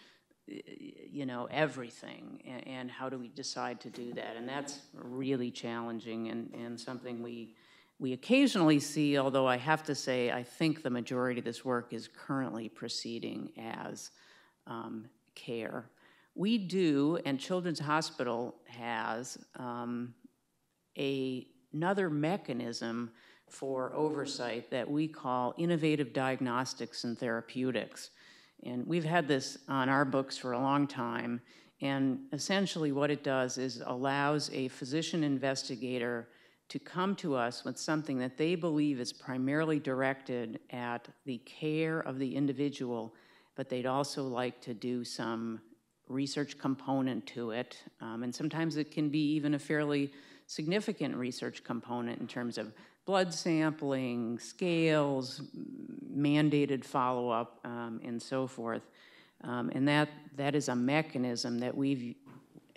everything? And how do we decide to do that? And that's really challenging and something we occasionally see, although I have to say I think the majority of this work is currently proceeding as care. We do, and Children's Hospital has, another mechanism for oversight that we call innovative diagnostics and therapeutics. And we've had this on our books for a long time, and essentially what it does is allows a physician investigator to come to us with something that they believe is primarily directed at the care of the individual, but they'd also like to do some research component to it. And sometimes it can be even a fairly significant research component in terms of blood sampling, scales, mandated follow-up, and so forth. And that is a mechanism that we've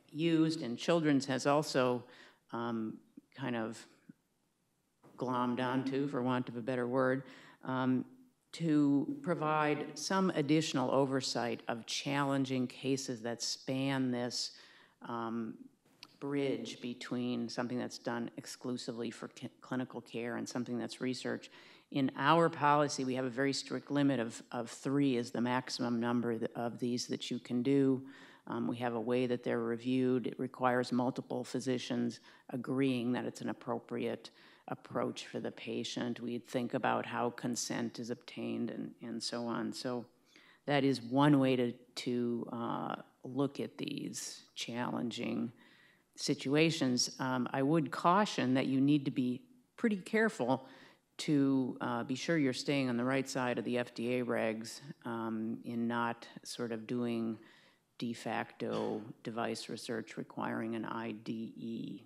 used, and Children's has also kind of glommed onto, for want of a better word, to provide some additional oversight of challenging cases that span this bridge between something that's done exclusively for clinical care and something that's research. In our policy, we have a very strict limit of 3 is the maximum number of these that you can do. We have a way that they're reviewed. It requires multiple physicians agreeing that it's an appropriate approach for the patient. We think about how consent is obtained and so on. So that is one way to look at these challenging situations. I would caution that you need to be pretty careful to be sure you're staying on the right side of the FDA regs in not sort of doing de facto device research requiring an IDE.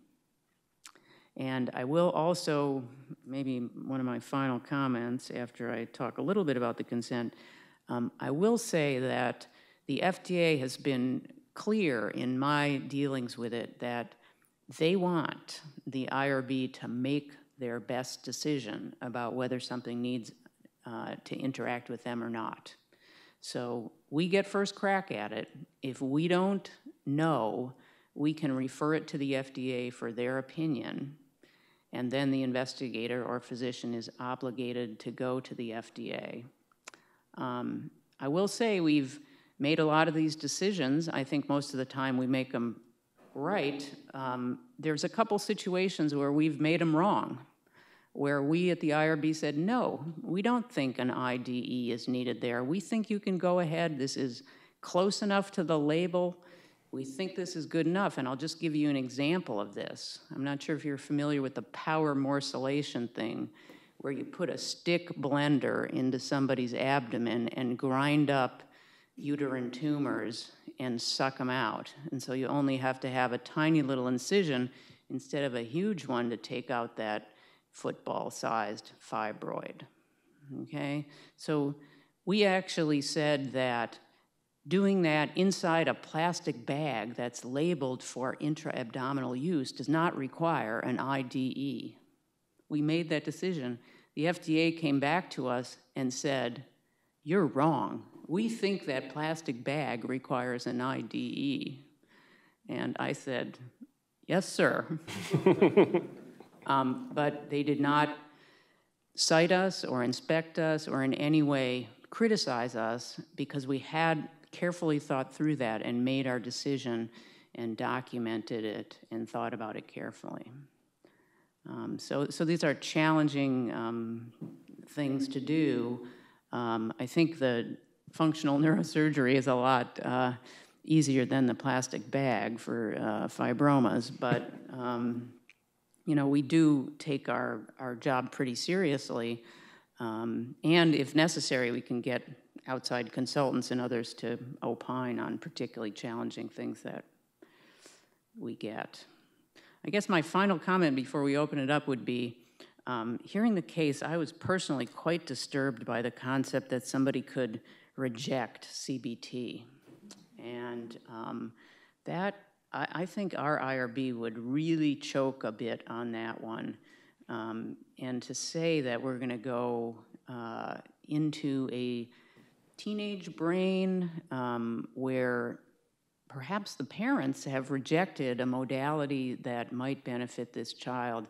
And I will also, maybe one of my final comments after I talk a little bit about the consent, I will say that the FDA has been clear in my dealings with it that they want the IRB to make their best decision about whether something needs to interact with them or not. So we get first crack at it. If we don't know, we can refer it to the FDA for their opinion, and then the investigator or physician is obligated to go to the FDA. I will say we've made a lot of these decisions. I think most of the time we make them right. There's a couple situations where we've made them wrong, where we at the IRB said, no, we don't think an IDE is needed there. We think you can go ahead. This is close enough to the label. We think this is good enough. And I'll just give you an example of this. I'm not sure if you're familiar with the power morcellation thing, where you put a stick blender into somebody's abdomen and grind up uterine tumors and suck them out. And so you only have to have a tiny little incision instead of a huge one to take out that football-sized fibroid, okay? So we actually said that doing that inside a plastic bag that's labeled for intra-abdominal use does not require an IDE. We made that decision. The FDA came back to us and said, you're wrong. We think that plastic bag requires an IDE. And I said, yes, sir. But they did not cite us or inspect us or in any way criticize us, because we had carefully thought through that and made our decision and documented it and thought about it carefully. So these are challenging things to do. I think the functional neurosurgery is a lot easier than the plastic bag for fibromas, but you know, we do take our job pretty seriously, and if necessary, we can get outside consultants and others to opine on particularly challenging things that we get. I guess my final comment before we open it up would be, hearing the case, I was personally quite disturbed by the concept that somebody could reject CBT, and that I think our IRB would really choke a bit on that one. And to say that we're going to go into a teenage brain where perhaps the parents have rejected a modality that might benefit this child,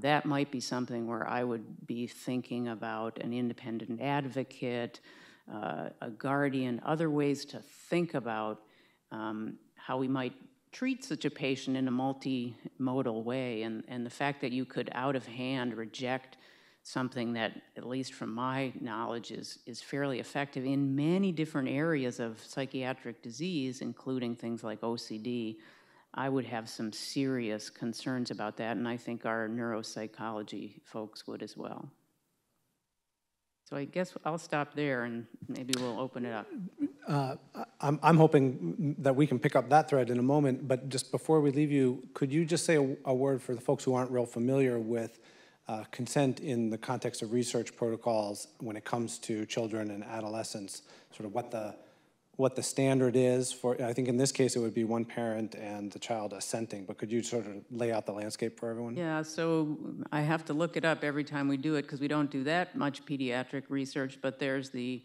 that might be something where I would be thinking about an independent advocate, a guardian, other ways to think about how we might treat such a patient in a multimodal way, and the fact that you could out of hand reject something that, at least from my knowledge, is fairly effective in many different areas of psychiatric disease, including things like OCD, I would have some serious concerns about that, and I think our neuropsychology folks would as well. So I guess I'll stop there, and maybe we'll open it up. I'm hoping that we can pick up that thread in a moment, but just before we leave you, could you just say a word for the folks who aren't real familiar with consent in the context of research protocols when it comes to children and adolescents, sort of what the standard is for, I think in this case it would be one parent and the child assenting, but could you sort of lay out the landscape for everyone? Yeah, so I have to look it up every time we do it because we don't do that much pediatric research, but there's the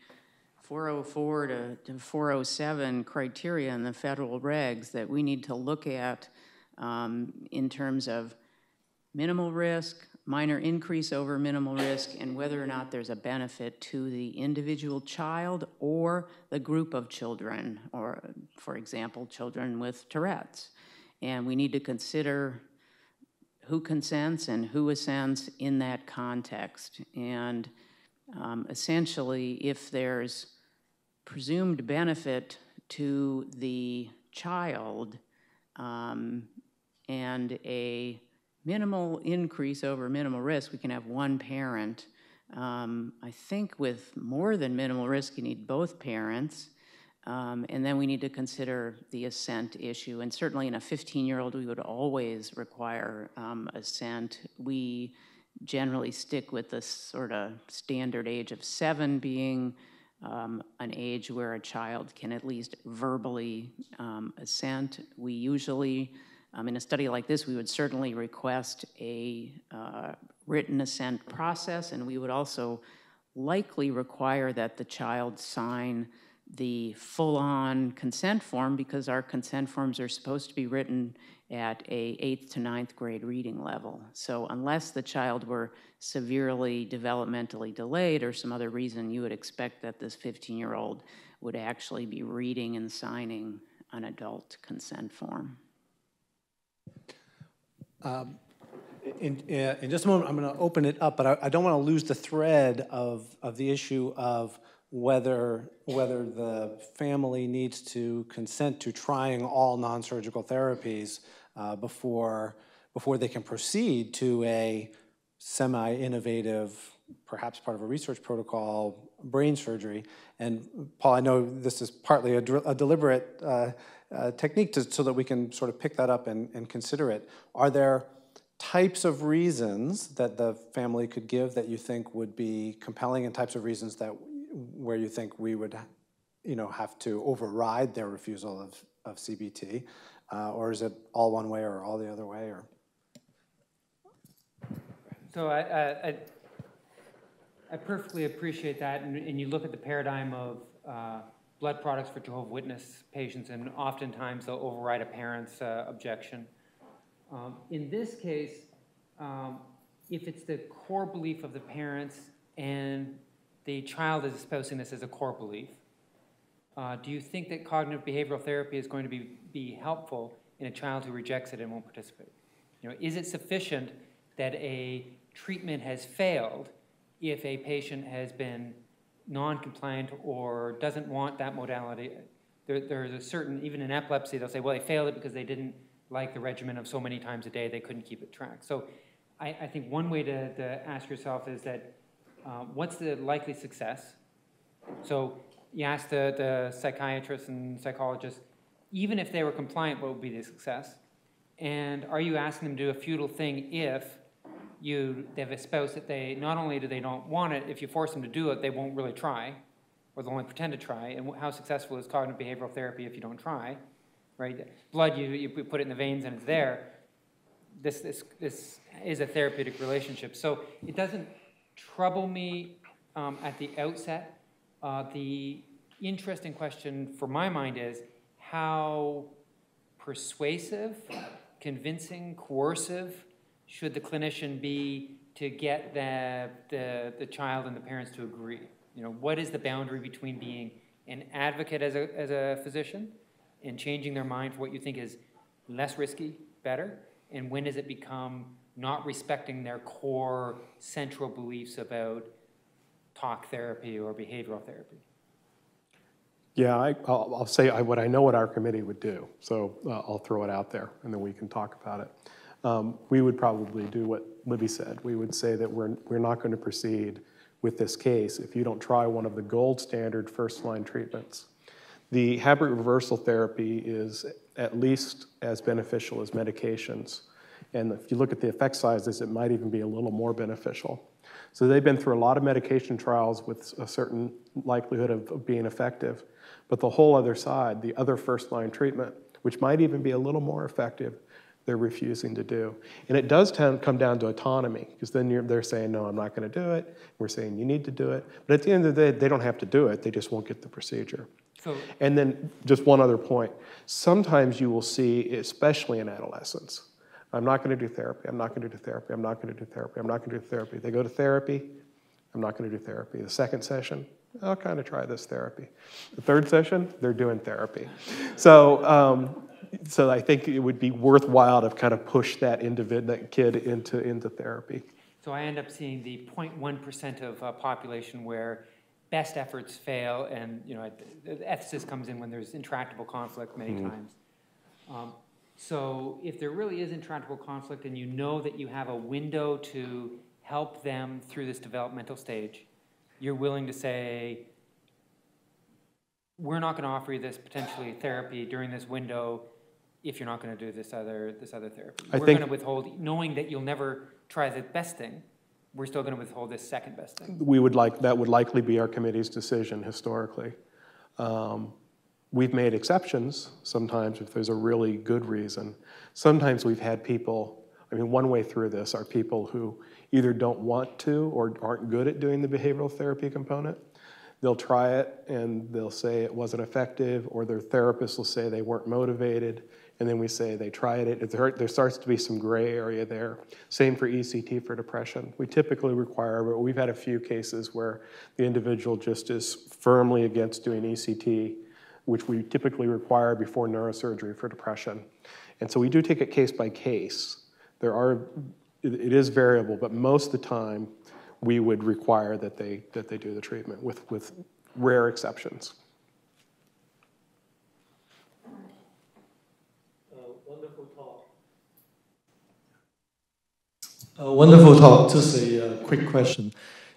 404 to 407 criteria in the federal regs that we need to look at in terms of minimal risk, minor increase over minimal risk, and whether or not there's a benefit to the individual child or the group of children, or, for example, children with Tourette's. And we need to consider who consents and who assents in that context. And essentially, if there's presumed benefit to the child and a minimal increase over minimal risk, we can have one parent. I think with more than minimal risk, you need both parents. And then we need to consider the assent issue. And certainly in a 15-year-old, we would always require assent. We generally stick with the sort of standard age of 7 being an age where a child can at least verbally assent. We usually, in a study like this, we would certainly request a written assent process, and we would also likely require that the child sign the full-on consent form, because our consent forms are supposed to be written at a 8th to 9th grade reading level. So unless the child were severely developmentally delayed or some other reason, you would expect that this 15-year-old would actually be reading and signing an adult consent form. In just a moment, I'm going to open it up, but I don't want to lose the thread of the issue of whether the family needs to consent to trying all non-surgical therapies before they can proceed to a semi-innovative, perhaps part of a research protocol, brain surgery. And Paul, I know this is partly a deliberate technique so that we can sort of pick that up and consider it. Are there types of reasons that the family could give that you think would be compelling, and types of reasons that where you think we would, you know, have to override their refusal of CBT? Or is it all one way or all the other way? Or so I perfectly appreciate that, and you look at the paradigm of blood products for Jehovah Witness patients, and oftentimes they'll override a parent's objection. In this case, if it's the core belief of the parents and the child is espousing this as a core belief, do you think that cognitive behavioral therapy is going to be helpful in a child who rejects it and won't participate? You know, is it sufficient that a treatment has failed if a patient has been non-compliant or doesn't want that modality? There's a certain, even in epilepsy, they'll say, well, they failed it because they didn't like the regimen of so many times a day, they couldn't keep it tracked. So I think one way to ask yourself is that, what's the likely success? So you ask the psychiatrists and psychologists, even if they were compliant, what would be the success? And are you asking them to do a futile thing if they've espoused that they, not only do they not want it, if you force them to do it, they won't really try, or they'll only pretend to try, and how successful is cognitive behavioral therapy if you don't try, right? Blood, you put it in the veins and it's there. This is a therapeutic relationship. So it doesn't trouble me at the outset. The interesting question for my mind is how persuasive, convincing, coercive should the clinician be to get the child and the parents to agree? You know, what is the boundary between being an advocate as a physician and changing their mind for what you think is less risky, better, and when does it become not respecting their core central beliefs about talk therapy or behavioral therapy? Yeah, I'll say what I know what our committee would do, so I'll throw it out there and then we can talk about it. We would probably do what Libby said. We would say that we're not going to proceed with this case if you don't try one of the gold standard first-line treatments. The habit reversal therapy is at least as beneficial as medications. And if you look at the effect sizes, it might even be a little more beneficial. So they've been through a lot of medication trials with a certain likelihood of being effective. But the whole other side, the other first-line treatment, which might even be a little more effective, they're refusing to do. And it does come down to autonomy, because then they're saying, no, I'm not going to do it. We're saying, you need to do it. But at the end of the day, they don't have to do it. They just won't get the procedure. So, and then just one other point. Sometimes you will see, especially in adolescence, I'm not going to do therapy. I'm not going to do therapy. I'm not going to do therapy. I'm not going to do therapy. They go to therapy. I'm not going to do therapy. The second session, I'll kind of try this therapy. The third session, they're doing therapy. So, so I think it would be worthwhile to kind of push that kid into therapy. So I end up seeing the 0.1% of population where best efforts fail, and you know, ethicist comes in when there's intractable conflict many times. So if there really is intractable conflict and you know that you have a window to help them through this developmental stage, you're willing to say, we're not going to offer you this potentially therapy during this window if you're not going to do this other therapy. We're going to withhold, knowing that you'll never try the best thing, we're still going to withhold this second best thing. That would likely be our committee's decision historically. We've made exceptions sometimes if there's a really good reason. Sometimes we've had people, I mean, one way through this are people who either don't want to or aren't good at doing the behavioral therapy component. They'll try it and they'll say it wasn't effective, or their therapist will say they weren't motivated, and then we say they tried it. It's hurt. There starts to be some gray area there. Same for ECT for depression. We typically require, but we've had a few cases where the individual just is firmly against doing ECT, which we typically require before neurosurgery for depression. And so we do take it case by case. It is variable, but most of the time, we would require that they do the treatment, with rare exceptions. Wonderful talk. Wonderful talk. Just a quick question.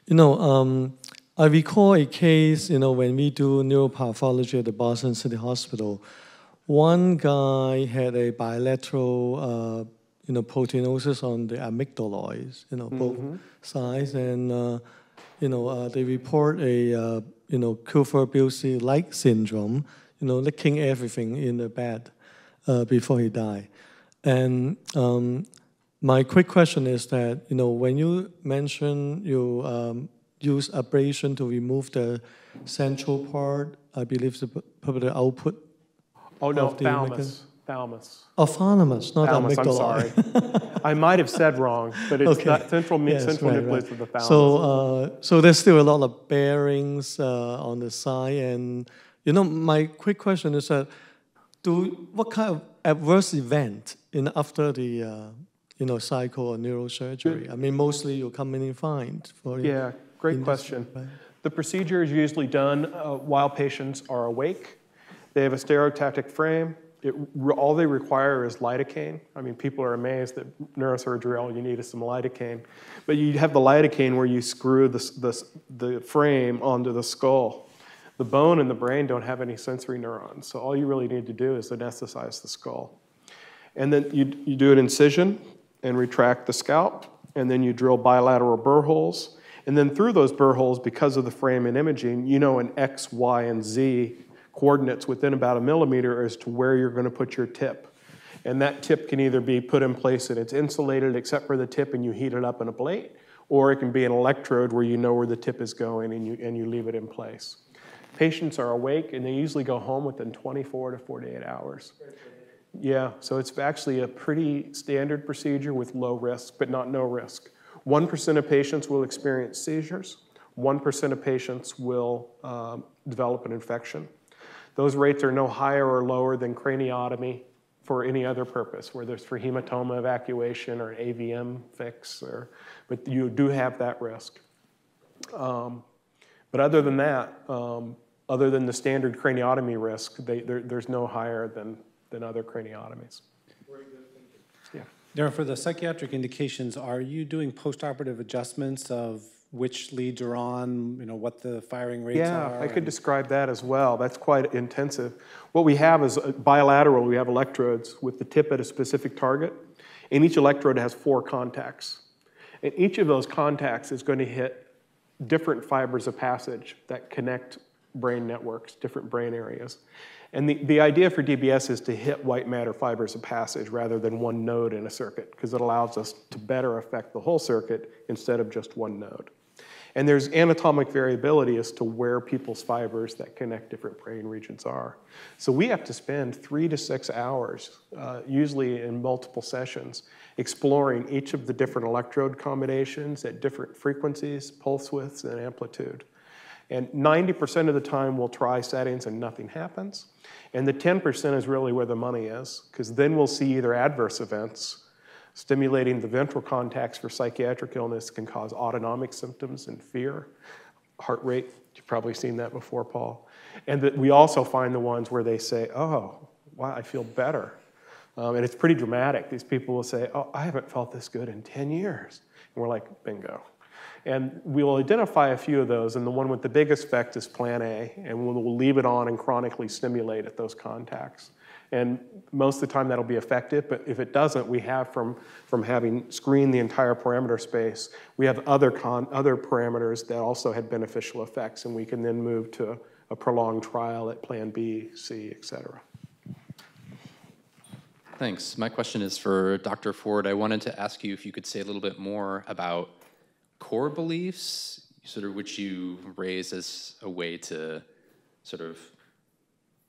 You know, I recall a case. You know, when we do neuropathology at the Boston City Hospital, one guy had a bilateral proteinosis on the amygdaloids, both sides, and they report a Kufer-Busey-like syndrome, licking everything in the bed before he died. And my quick question is that when you mention you use ablation to remove the central part, I believe the probably the output. Oh no, thalamus. Thalamus. Oh, thalamus, not thalamus, amygdala. I'm sorry. I might have said wrong, but it's okay. Not central, yes, central nucleus of the thalamus. So, so there's still a lot of bearings on the side, and my quick question is that, what kind of adverse event after the cycle or neurosurgery? I mean, mostly you're coming in fine. Yeah, great question. Right? The procedure is usually done while patients are awake. They have a stereotactic frame. All they require is lidocaine. I mean, people are amazed that neurosurgery, all you need is some lidocaine. But you have the lidocaine where you screw the frame onto the skull. The bone and the brain don't have any sensory neurons, so all you really need to do is anesthetize the skull. And then you do an incision and retract the scalp, and then you drill bilateral burr holes. And then through those burr holes, because of the frame and imaging, an X, Y, and Z coordinates within about a millimeter as to where you're going to put your tip. And that tip can either be put in place and it's insulated except for the tip and you heat it up in a plate, or it can be an electrode where you know where the tip is going and you leave it in place. Patients are awake and they usually go home within 24 to 48 hours. Yeah, so it's actually a pretty standard procedure with low risk, but not no risk. 1% of patients will experience seizures. 1% of patients will develop an infection. Those rates are no higher or lower than craniotomy for any other purpose, whether it's for hematoma evacuation or an AVM fix, but you do have that risk. But other than that, other than the standard craniotomy risk, there's no higher than other craniotomies. Very good, thank you. Yeah. Darren, for the psychiatric indications, are you doing post-operative adjustments of which leads are on, what the firing rates are? Yeah, I could describe that as well. That's quite intensive. What we have is bilateral, we have electrodes with the tip at a specific target, and each electrode has 4 contacts. And each of those contacts is going to hit different fibers of passage that connect brain networks, different brain areas. And the idea for DBS is to hit white matter fibers of passage rather than one node in a circuit, because it allows us to better affect the whole circuit instead of just one node. And there's anatomic variability as to where people's fibers that connect different brain regions are. So we have to spend 3 to 6 hours, usually in multiple sessions, exploring each of the different electrode combinations at different frequencies, pulse widths, and amplitude. And 90% of the time we'll try settings and nothing happens. And the 10% is really where the money is, because then we'll see either adverse events. Stimulating the ventral contacts for psychiatric illness can cause autonomic symptoms and fear. Heart rate, you've probably seen that before, Paul. And that we also find the ones where they say, oh, wow, I feel better. And it's pretty dramatic. These people will say, oh, I haven't felt this good in 10 years. And we're like, bingo. And we'll identify a few of those, and the one with the biggest effect is Plan A, and we'll leave it on and chronically stimulate at those contacts. And most of the time that'll be effective, but if it doesn't, we have from having screened the entire parameter space, we have other parameters that also had beneficial effects, and we can then move to a prolonged trial at Plan B, C, et cetera. Thanks. My question is for Dr. Ford. I wanted to ask you if you could say a little bit more about core beliefs sort of which you raise as a way to sort of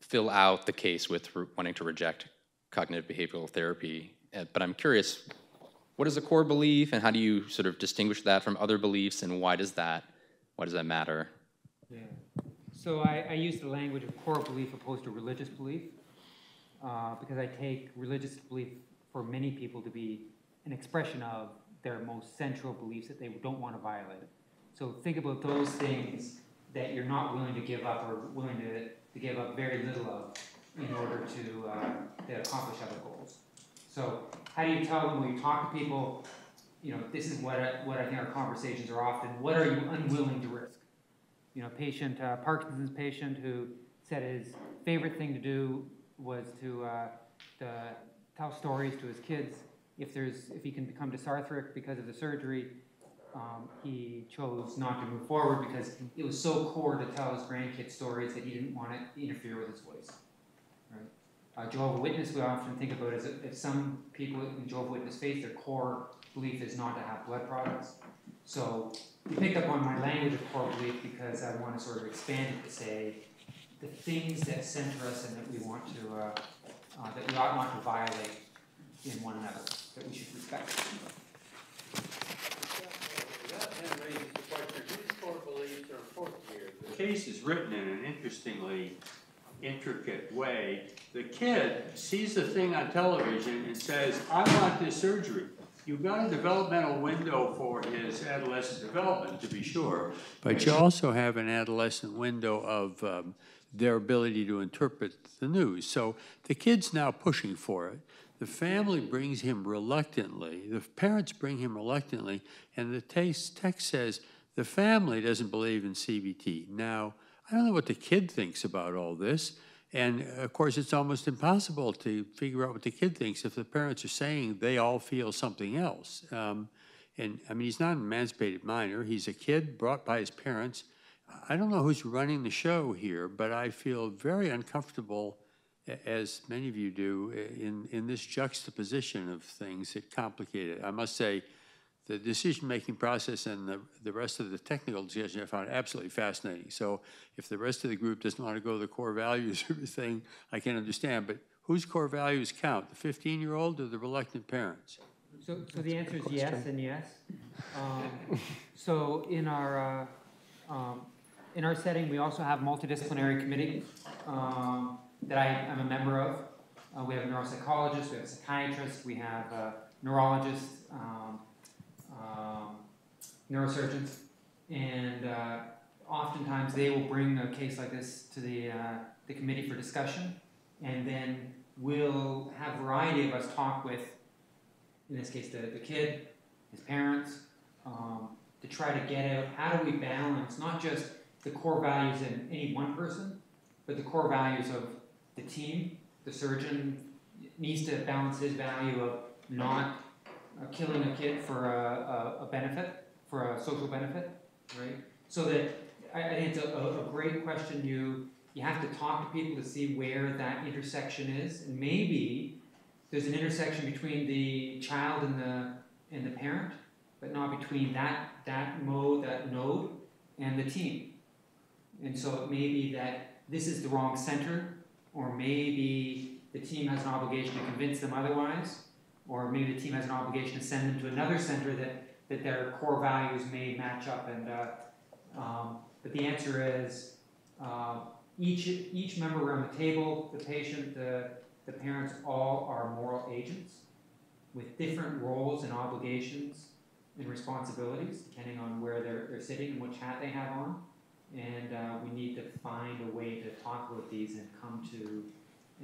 fill out the case with wanting to reject cognitive behavioral therapy. But I'm curious, what is the core belief, and how do you sort of distinguish that from other beliefs, and why does that matter? Yeah. So I use the language of core belief opposed to religious belief, because I take religious belief for many people to be an expression of their most central beliefs that they don't want to violate. So think about those things that you're not willing to give up, or willing to give up very little of, in order to accomplish other goals. So how do you tell them when you talk to people, you know, this is what I think our conversations are often, what are you unwilling to risk? You know, patient, Parkinson's patient who said his favorite thing to do was to tell stories to his kids. If he can become dysarthric because of the surgery, he chose not to move forward because it was so core to tell his grandkids stories that he didn't want to interfere with his voice. Right? Jehovah Witness, we often think about as if some people in Jehovah Witness faith, their core belief is not to have blood products. So you picked up on my language of core belief because I want to sort of expand it to say the things that center us and that we want to, that we ought not to violate in one another, that we should respect. That then raises the question, these core beliefs are important here. The case is written in an interestingly intricate way. The kid sees the thing on television and says, I want this surgery. You've got a developmental window for his adolescent development, to be sure, but you also have an adolescent window of their ability to interpret the news. So the kid's now pushing for it. The family brings him reluctantly. The parents bring him reluctantly, and the text says the family doesn't believe in CBT. Now, I don't know what the kid thinks about all this, and of course it's almost impossible to figure out what the kid thinks if the parents are saying they all feel something else. And I mean, he's not an emancipated minor. He's a kid brought by his parents. I don't know who's running the show here, but I feel very uncomfortable, as many of you do, in this juxtaposition of things that complicate it. I must say the decision-making process and the rest of the technical discussion I found absolutely fascinating. So if the rest of the group doesn't want to go to the core values thing, I can understand, but whose core values count? The 15-year-old or the reluctant parents? So the answer is yes and yes. So in our setting, we also have multidisciplinary committees that I'm a member of. We have a neuropsychologist, we have a psychiatrist, we have neurologists, neurosurgeons, and oftentimes they will bring a case like this to the committee for discussion, and then we'll have a variety of us talk with, in this case, the kid, his parents, to try to get out how do we balance not just the core values in any one person, but the core values of the team. The surgeon needs to balance his value of not killing a kid for a benefit, for a social benefit, right? So that I think it's a great question. You have to talk to people to see where that intersection is, and maybe there's an intersection between the child and the parent, but not between that node and the team. And so it may be that this is the wrong center, or maybe the team has an obligation to convince them otherwise, or maybe the team has an obligation to send them to another center that their core values may match up. And but the answer is each member around the table, the patient, the parents, all are moral agents with different roles and obligations and responsibilities, depending on where they're sitting and which hat they have on. And we need to find a way to talk about these and come to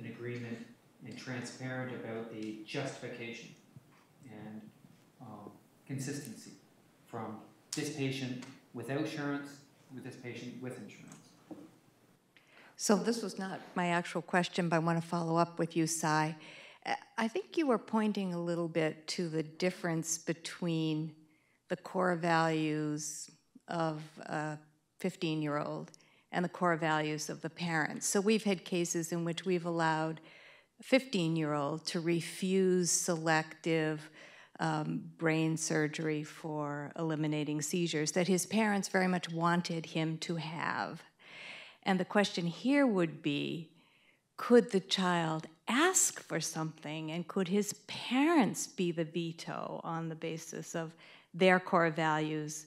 an agreement and transparent about the justification and consistency from this patient without insurance with this patient with insurance. So this was not my actual question, but I want to follow up with you, Sai. I think you were pointing a little bit to the difference between the core values of a 15-year-old and the core values of the parents. So we've had cases in which we've allowed 15-year-old to refuse selective brain surgery for eliminating seizures that his parents very much wanted him to have. And the question here would be, could the child ask for something, and could his parents be the veto on the basis of their core values,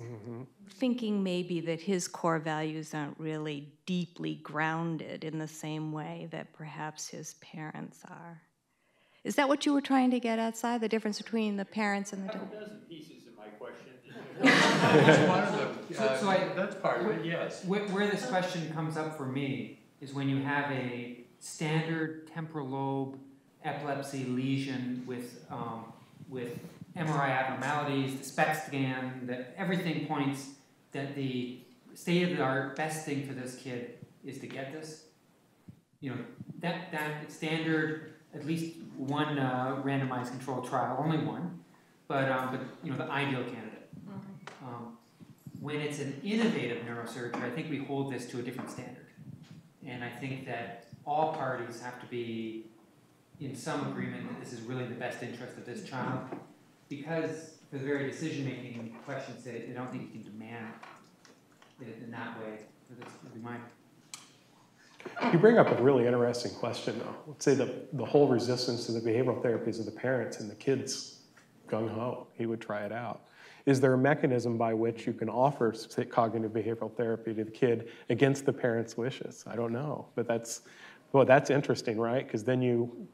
thinking maybe that his core values aren't really deeply grounded in the same way that perhaps his parents are? Is that what you were trying to get at, Sai, the difference between the parents and the... Half a dozen pieces in my question. One of them. That's part of it, yes. Where this question comes up for me is when you have a standard temporal lobe epilepsy lesion with MRI abnormalities, the SPECT scan, that everything points that the state-of-the-art best thing for this kid is to get this. You know, that standard, at least one randomized controlled trial, only one, but you know, the ideal candidate. Mm-hmm. When it's an innovative neurosurgery, I think we hold this to a different standard, and I think that all parties have to be in some agreement that this is really the best interest of this child. Because for the very decision-making questions, I don't think you can demand it in that way. You bring up a really interesting question, though. Let's say the whole resistance to the behavioral therapies of the parents and the kid's gung-ho. He would try it out. Is there a mechanism by which you can offer cognitive behavioral therapy to the kid against the parents' wishes? I don't know, but that's interesting, right? Because then you...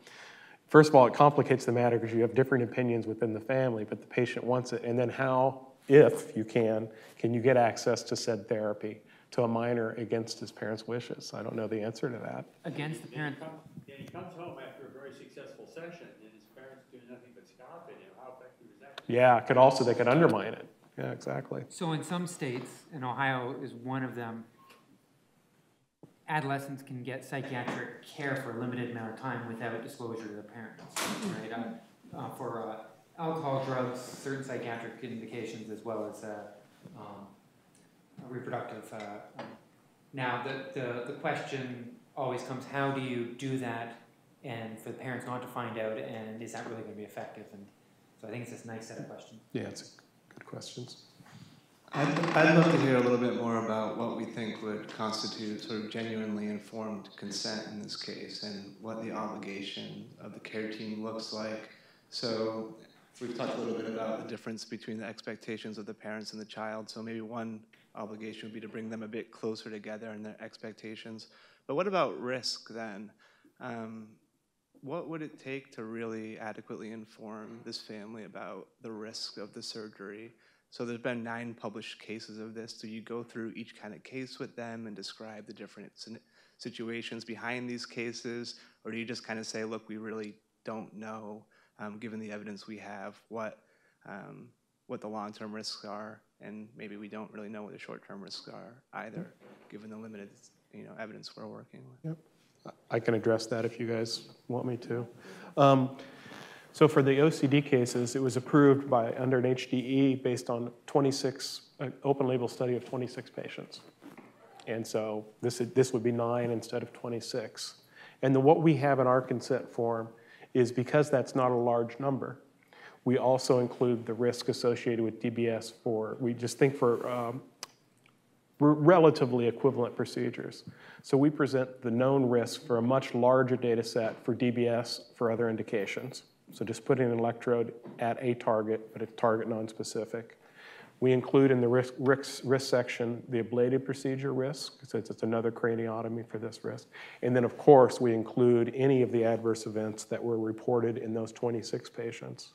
First of all, it complicates the matter because you have different opinions within the family, but the patient wants it. And then how, if you can you get access to said therapy to a minor against his parents' wishes? I don't know the answer to that. Against the parents. And he comes home after a very successful session, and his parents do nothing but scoff at him. How effective is that? Yeah, they could undermine it. Yeah, exactly. So in some states, and Ohio is one of them, adolescents can get psychiatric care for a limited amount of time without disclosure to their parents, right? For alcohol, drugs, certain psychiatric indications, as well as reproductive. Now, the question always comes, how do you do that, and for the parents not to find out, and is that really going to be effective? And so I think it's this nice set of questions. Yeah, it's good questions. I'd love to hear a little bit more about what we think would constitute sort of genuinely informed consent in this case, and what the obligation of the care team looks like. So we've talked a little bit about the difference between the expectations of the parents and the child, so maybe one obligation would be to bring them a bit closer together in their expectations. But what about risk then? What would it take to really adequately inform this family about the risk of the surgery? So there's been 9 published cases of this. Do you go through each kind of case with them and describe the different situations behind these cases? Or do you just kind of say, look, we really don't know, given the evidence we have, what the long-term risks are, and maybe we don't really know what the short-term risks are either, given the limited evidence we're working with? Yep. I can address that if you guys want me to. So for the OCD cases, it was approved under an HDE based on an open-label study of 26 patients. And so this would be 9 instead of 26. And what we have in our consent form is, because that's not a large number, we also include the risk associated with DBS for relatively equivalent procedures. So we present the known risk for a much larger data set for DBS for other indications. So just putting an electrode at a target, but a target non-specific. We include in the risk section the ablative procedure risk, since it's another craniotomy for this risk. And then, of course, we include any of the adverse events that were reported in those 26 patients.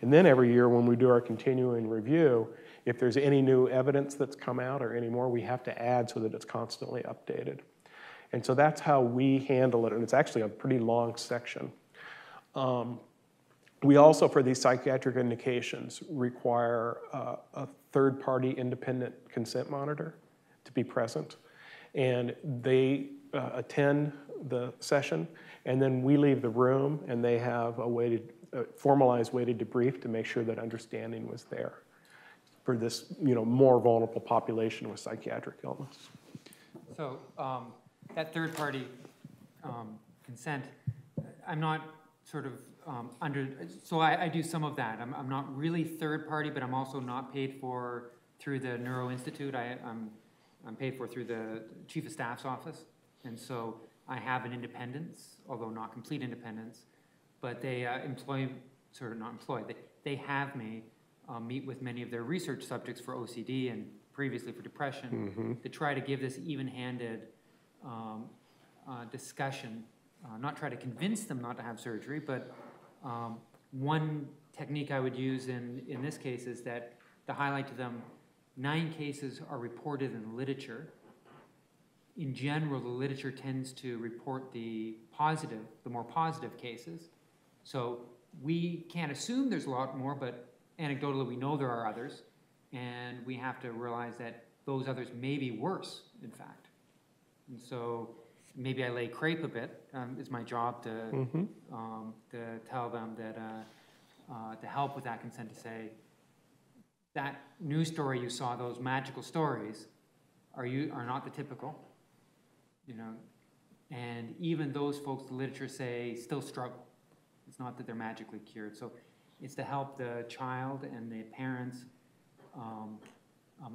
And then every year when we do our continuing review, if there's any new evidence that's come out or any more, we have to add so that it's constantly updated. And so that's how we handle it, and it's actually a pretty long section. We also, for these psychiatric indications, require a third-party independent consent monitor to be present. And they attend the session, and then we leave the room, and they have a formalized way to debrief to make sure that understanding was there for this more vulnerable population with psychiatric illness. So that third-party consent, I'm not sort of So I do some of that. I'm not really third party, but I'm also not paid for through the Neuro Institute. I'm paid for through the Chief of Staff's office, and so I have an independence, although not complete independence. But they they have me meet with many of their research subjects for OCD and previously for depression, to try to give this even-handed discussion, not try to convince them not to have surgery, but one technique I would use in this case is that to highlight to them, 9 cases are reported in the literature. In general, the literature tends to report the more positive cases. So we can't assume there's a lot more, but anecdotally we know there are others, and we have to realize that those others may be worse, in fact. And so maybe I lay crepe a bit. It's my job to to tell them that to help with that consent, to say, that news story you saw, those magical stories, are not the typical, you know, and even those folks, the literature say, still struggle. It's not that they're magically cured. So it's to help the child and the parents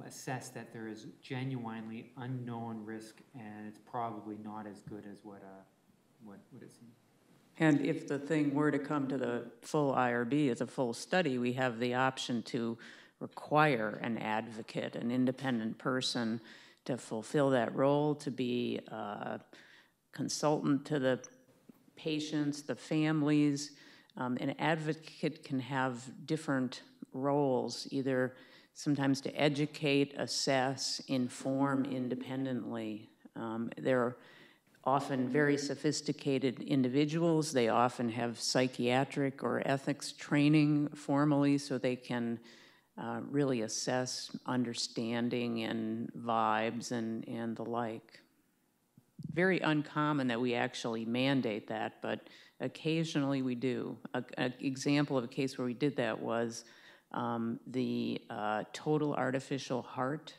assess that there is genuinely unknown risk, and it's probably not as good as what it seems. And if the thing were to come to the full IRB as a full study, we have the option to require an advocate, an independent person, to fulfill that role, to be a consultant to the patients, the families. An advocate can have different roles, either sometimes to educate, assess, inform independently. They're often very sophisticated individuals. They often have psychiatric or ethics training formally, so they can really assess understanding and vibes and the like. Very uncommon that we actually mandate that, but occasionally we do. An example of a case where we did that was the total artificial heart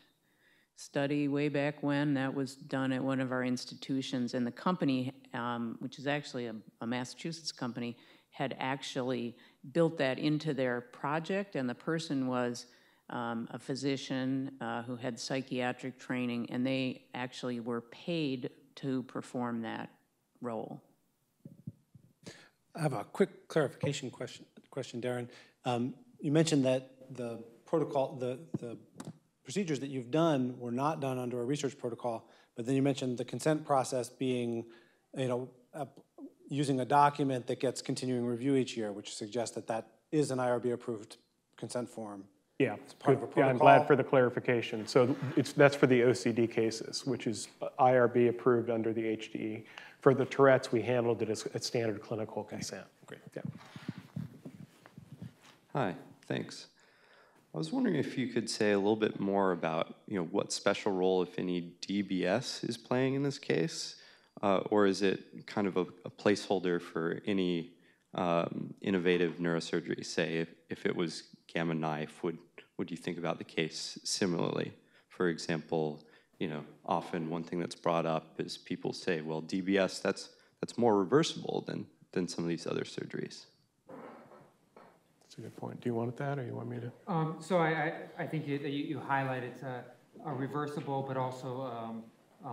study way back when. That was done at one of our institutions, and the company, which is actually a Massachusetts company, had actually built that into their project, and the person was a physician who had psychiatric training, and they actually were paid to perform that role. I have a quick clarification question, Darin. You mentioned that the protocol, the procedures that you've done were not done under a research protocol, but then you mentioned the consent process being, you know, using a document that gets continuing review each year, which suggests that that is an IRB-approved consent form. Yeah, it's part of a protocol. Yeah, I'm glad for the clarification. So that's for the OCD cases, which is IRB approved under the HDE. For the Tourette's, we handled it as standard clinical consent. Great. Yeah. Hi, thanks. I was wondering if you could say a little bit more about, you know, what special role, if any, DBS is playing in this case. Or is it kind of a placeholder for any innovative neurosurgery? Say, if it was gamma knife, would you think about the case similarly? For example, you know, often one thing that's brought up is people say, well, DBS, that's more reversible than some of these other surgeries. That's a good point. Do you want that, or you want me to? So I think you highlighted a reversible, but also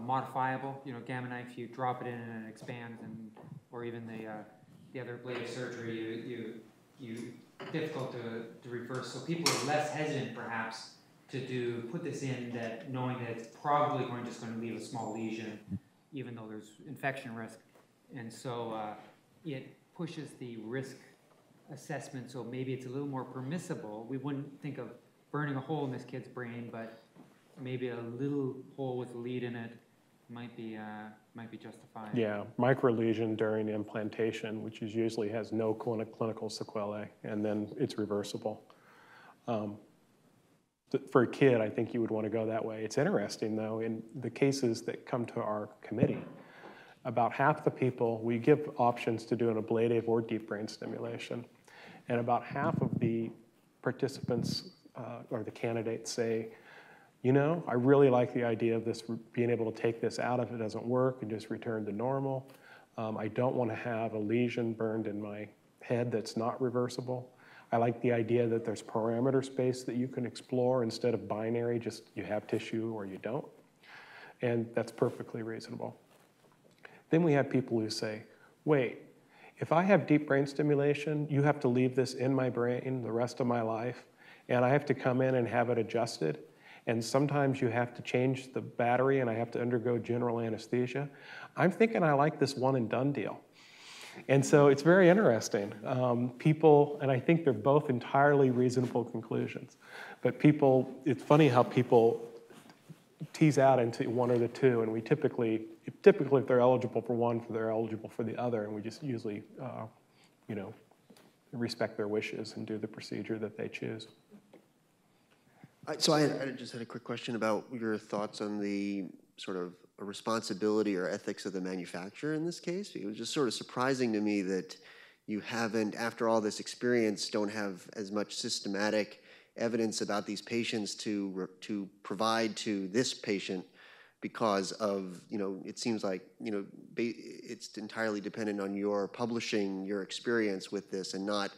modifiable, you know, gamma knife, you drop it in and it expands, and or even the other blade surgery, you difficult to reverse. So people are less hesitant, perhaps, to put this in, that knowing that it's probably just going to leave a small lesion, even though there's infection risk, and so it pushes the risk assessment. So maybe it's a little more permissible. We wouldn't think of burning a hole in this kid's brain, but maybe a little hole with a lead in it might be justified. Yeah, microlesion during implantation, which is usually has no clinical sequelae, and then it's reversible. For a kid, I think you would want to go that way. It's interesting, though, in the cases that come to our committee, about half the people, we give options to do an ablative or deep brain stimulation, and about half of the participants or the candidates say, you know, I really like the idea of this, being able to take this out if it doesn't work and just return to normal. I don't want to have a lesion burned in my head that's not reversible. I like the idea that there's parameter space that you can explore instead of binary, just you have tissue or you don't. And that's perfectly reasonable. Then we have people who say, wait, if I have deep brain stimulation, you have to leave this in my brain the rest of my life, and I have to come in and have it adjusted. And sometimes you have to change the battery and I have to undergo general anesthesia. I'm thinking I like this one and done deal. And so it's very interesting. People, and I think they're both entirely reasonable conclusions, but people, it's funny how people tease out into one or the two, and we typically if they're eligible for one, they're eligible for the other, and we just usually, you know, respect their wishes and do the procedure that they choose. So I just had a quick question about your thoughts on the sort of responsibility or ethics of the manufacturer in this case. It was just sort of surprising to me that you haven't, after all this experience, don't have as much systematic evidence about these patients to provide to this patient, because of, you know, it seems like, you know, it's entirely dependent on your publishing your experience with this and not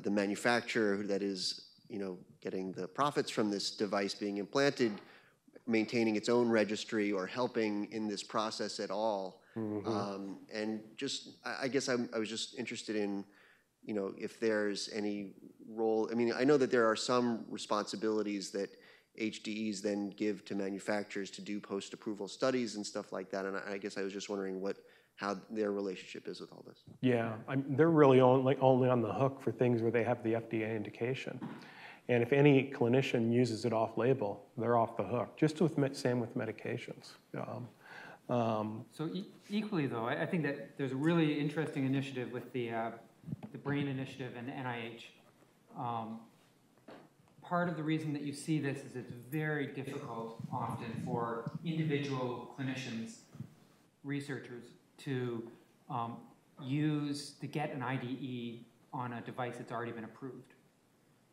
the manufacturer that is, you know, getting the profits from this device being implanted, maintaining its own registry or helping in this process at all. Mm-hmm. And just, I guess I was just interested in, you know, if there's any role. I mean, I know that there are some responsibilities that HDEs then give to manufacturers to do post-approval studies and stuff like that, and I guess I was just wondering how their relationship is with all this. Yeah, they're really only on the hook for things where they have the FDA indication. And if any clinician uses it off-label, they're off the hook. Just same with medications. So equally, though, I think that there's a really interesting initiative with the BRAIN Initiative and the NIH. Part of the reason that you see this is it's very difficult often for individual clinicians, researchers, to get an IDE on a device that's already been approved,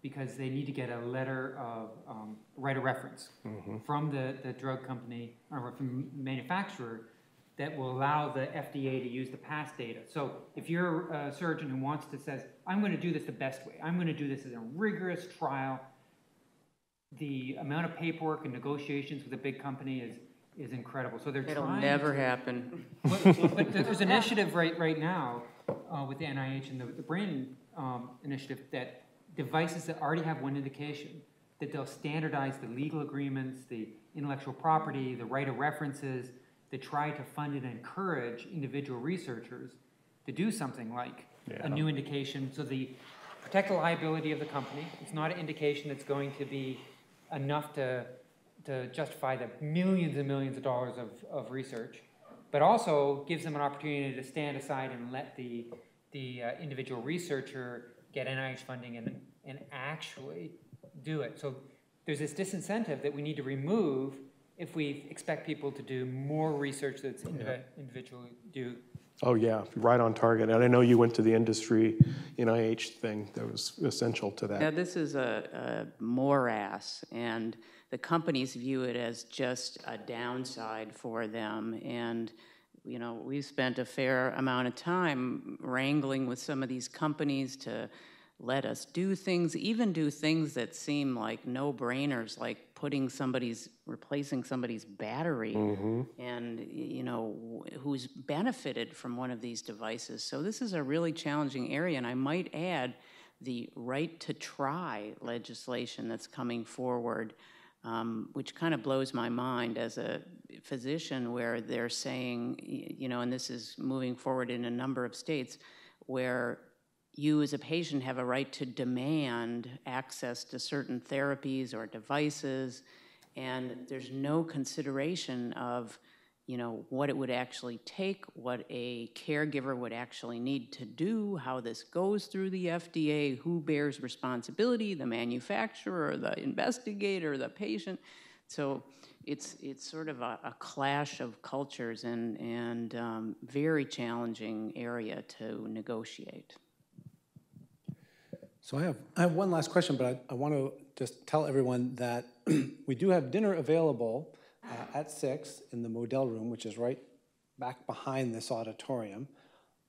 because they need to get a letter of, write a reference from the drug company or from the manufacturer that will allow the FDA to use the past data. So if you're a surgeon who says, I'm gonna do this the best way, I'm gonna do this as a rigorous trial, the amount of paperwork and negotiations with a big company is incredible. So it'll never happen. But there's an initiative right now with the NIH and the BRAIN initiative that devices that already have one indication, that they'll standardize the legal agreements, the intellectual property, the right of references, they try to fund and encourage individual researchers to do something like a new indication. So the protect the liability of the company. It's not an indication that's going to be enough to justify the millions and millions of dollars of research, but also gives them an opportunity to stand aside and let the individual researcher get NIH funding and actually do it. So there's this disincentive that we need to remove if we expect people to do more research that's individually due. Oh yeah, right on target. And I know you went to the industry NIH thing that was essential to that. Now this is a morass, and the companies view it as just a downside for them. And you know, we've spent a fair amount of time wrangling with some of these companies to let us do things, even do things that seem like no-brainers, like replacing somebody's battery, and you know, who's benefited from one of these devices. So this is a really challenging area, and I might add the right to try legislation that's coming forward, which kind of blows my mind as a physician, where they're saying, you know, and this is moving forward in a number of states, where you as a patient have a right to demand access to certain therapies or devices, and there's no consideration of, you know, what it would actually take, what a caregiver would actually need to do, how this goes through the FDA, who bears responsibility, the manufacturer, the investigator, the patient. So it's sort of a clash of cultures and very challenging area to negotiate. So I have one last question, but I want to just tell everyone that we do have dinner available at 6 in the Modell Room, which is right back behind this auditorium.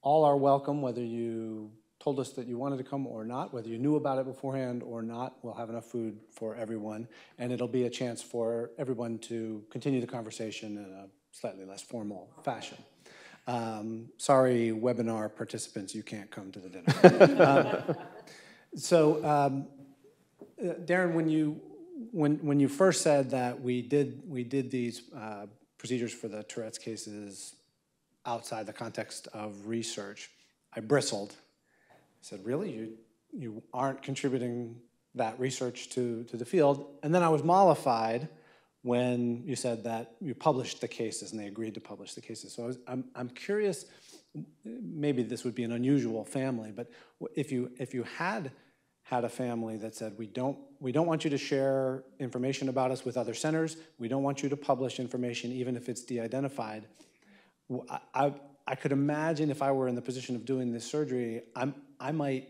All are welcome, whether you told us that you wanted to come or not, whether you knew about it beforehand or not, we'll have enough food for everyone, and it'll be a chance for everyone to continue the conversation in a slightly less formal fashion. Sorry, webinar participants, you can't come to the dinner. Darin, when you first said that we did these procedures for the Tourette's cases outside the context of research, I bristled. I said, really? You aren't contributing that research to the field? And then I was mollified when you said that you published the cases and they agreed to publish the cases. So I'm curious, maybe this would be an unusual family, but if you had a family that said, we don't want you to share information about us with other centers, we don't want you to publish information even if it's de-identified, I could imagine if I were in the position of doing this surgery, I might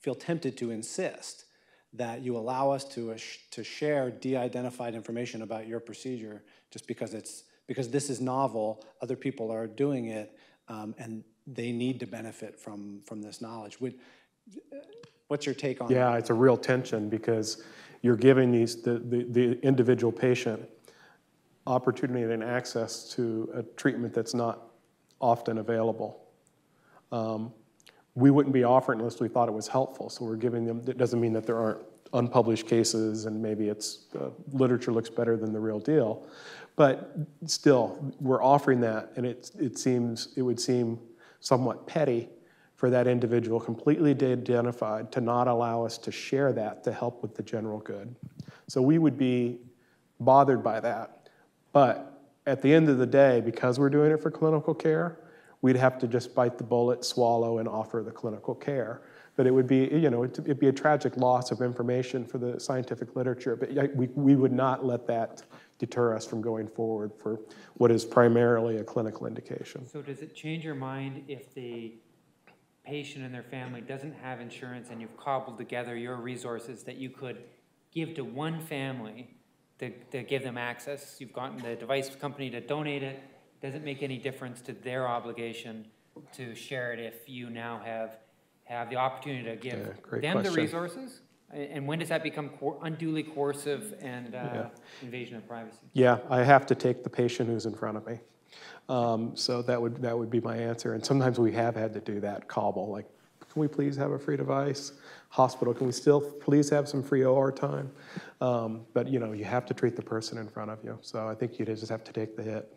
feel tempted to insist that you allow us to share de-identified information about your procedure just because this is novel, other people are doing it, and they need to benefit from this knowledge. What's your take on that? Yeah, it's a real tension because you're giving the individual patient opportunity and access to a treatment that's not often available. We wouldn't be offering it unless we thought it was helpful. So we're giving them, it doesn't mean that there aren't unpublished cases and maybe it's literature looks better than the real deal. But still, we're offering that, and it would seem somewhat petty for that individual completely de-identified to not allow us to share that to help with the general good. So we would be bothered by that. But at the end of the day, because we're doing it for clinical care, we'd have to just bite the bullet, swallow, and offer the clinical care. But it would be, you know, it'd be a tragic loss of information for the scientific literature, but we would not let that deter us from going forward for what is primarily a clinical indication. So does it change your mind if the patient and their family doesn't have insurance and you've cobbled together your resources that you could give to one family to give them access? You've gotten the device company to donate it. Doesn't make any difference to their obligation to share it if you now have the opportunity to give them the resources? And when does that become unduly coercive and invasion of privacy? Yeah, I have to take the patient who's in front of me. So that would be my answer. And sometimes we have had to do that cobble, like, can we please have a free device? Hospital, can we still please have some free OR time? But you know, you have to treat the person in front of you. So I think you just have to take the hit.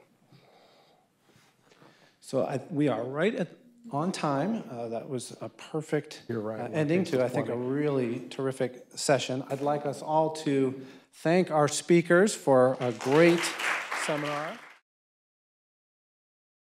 So we are right on time. That was a perfect ending to, I think, a really terrific session. I'd like us all to thank our speakers for a great seminar.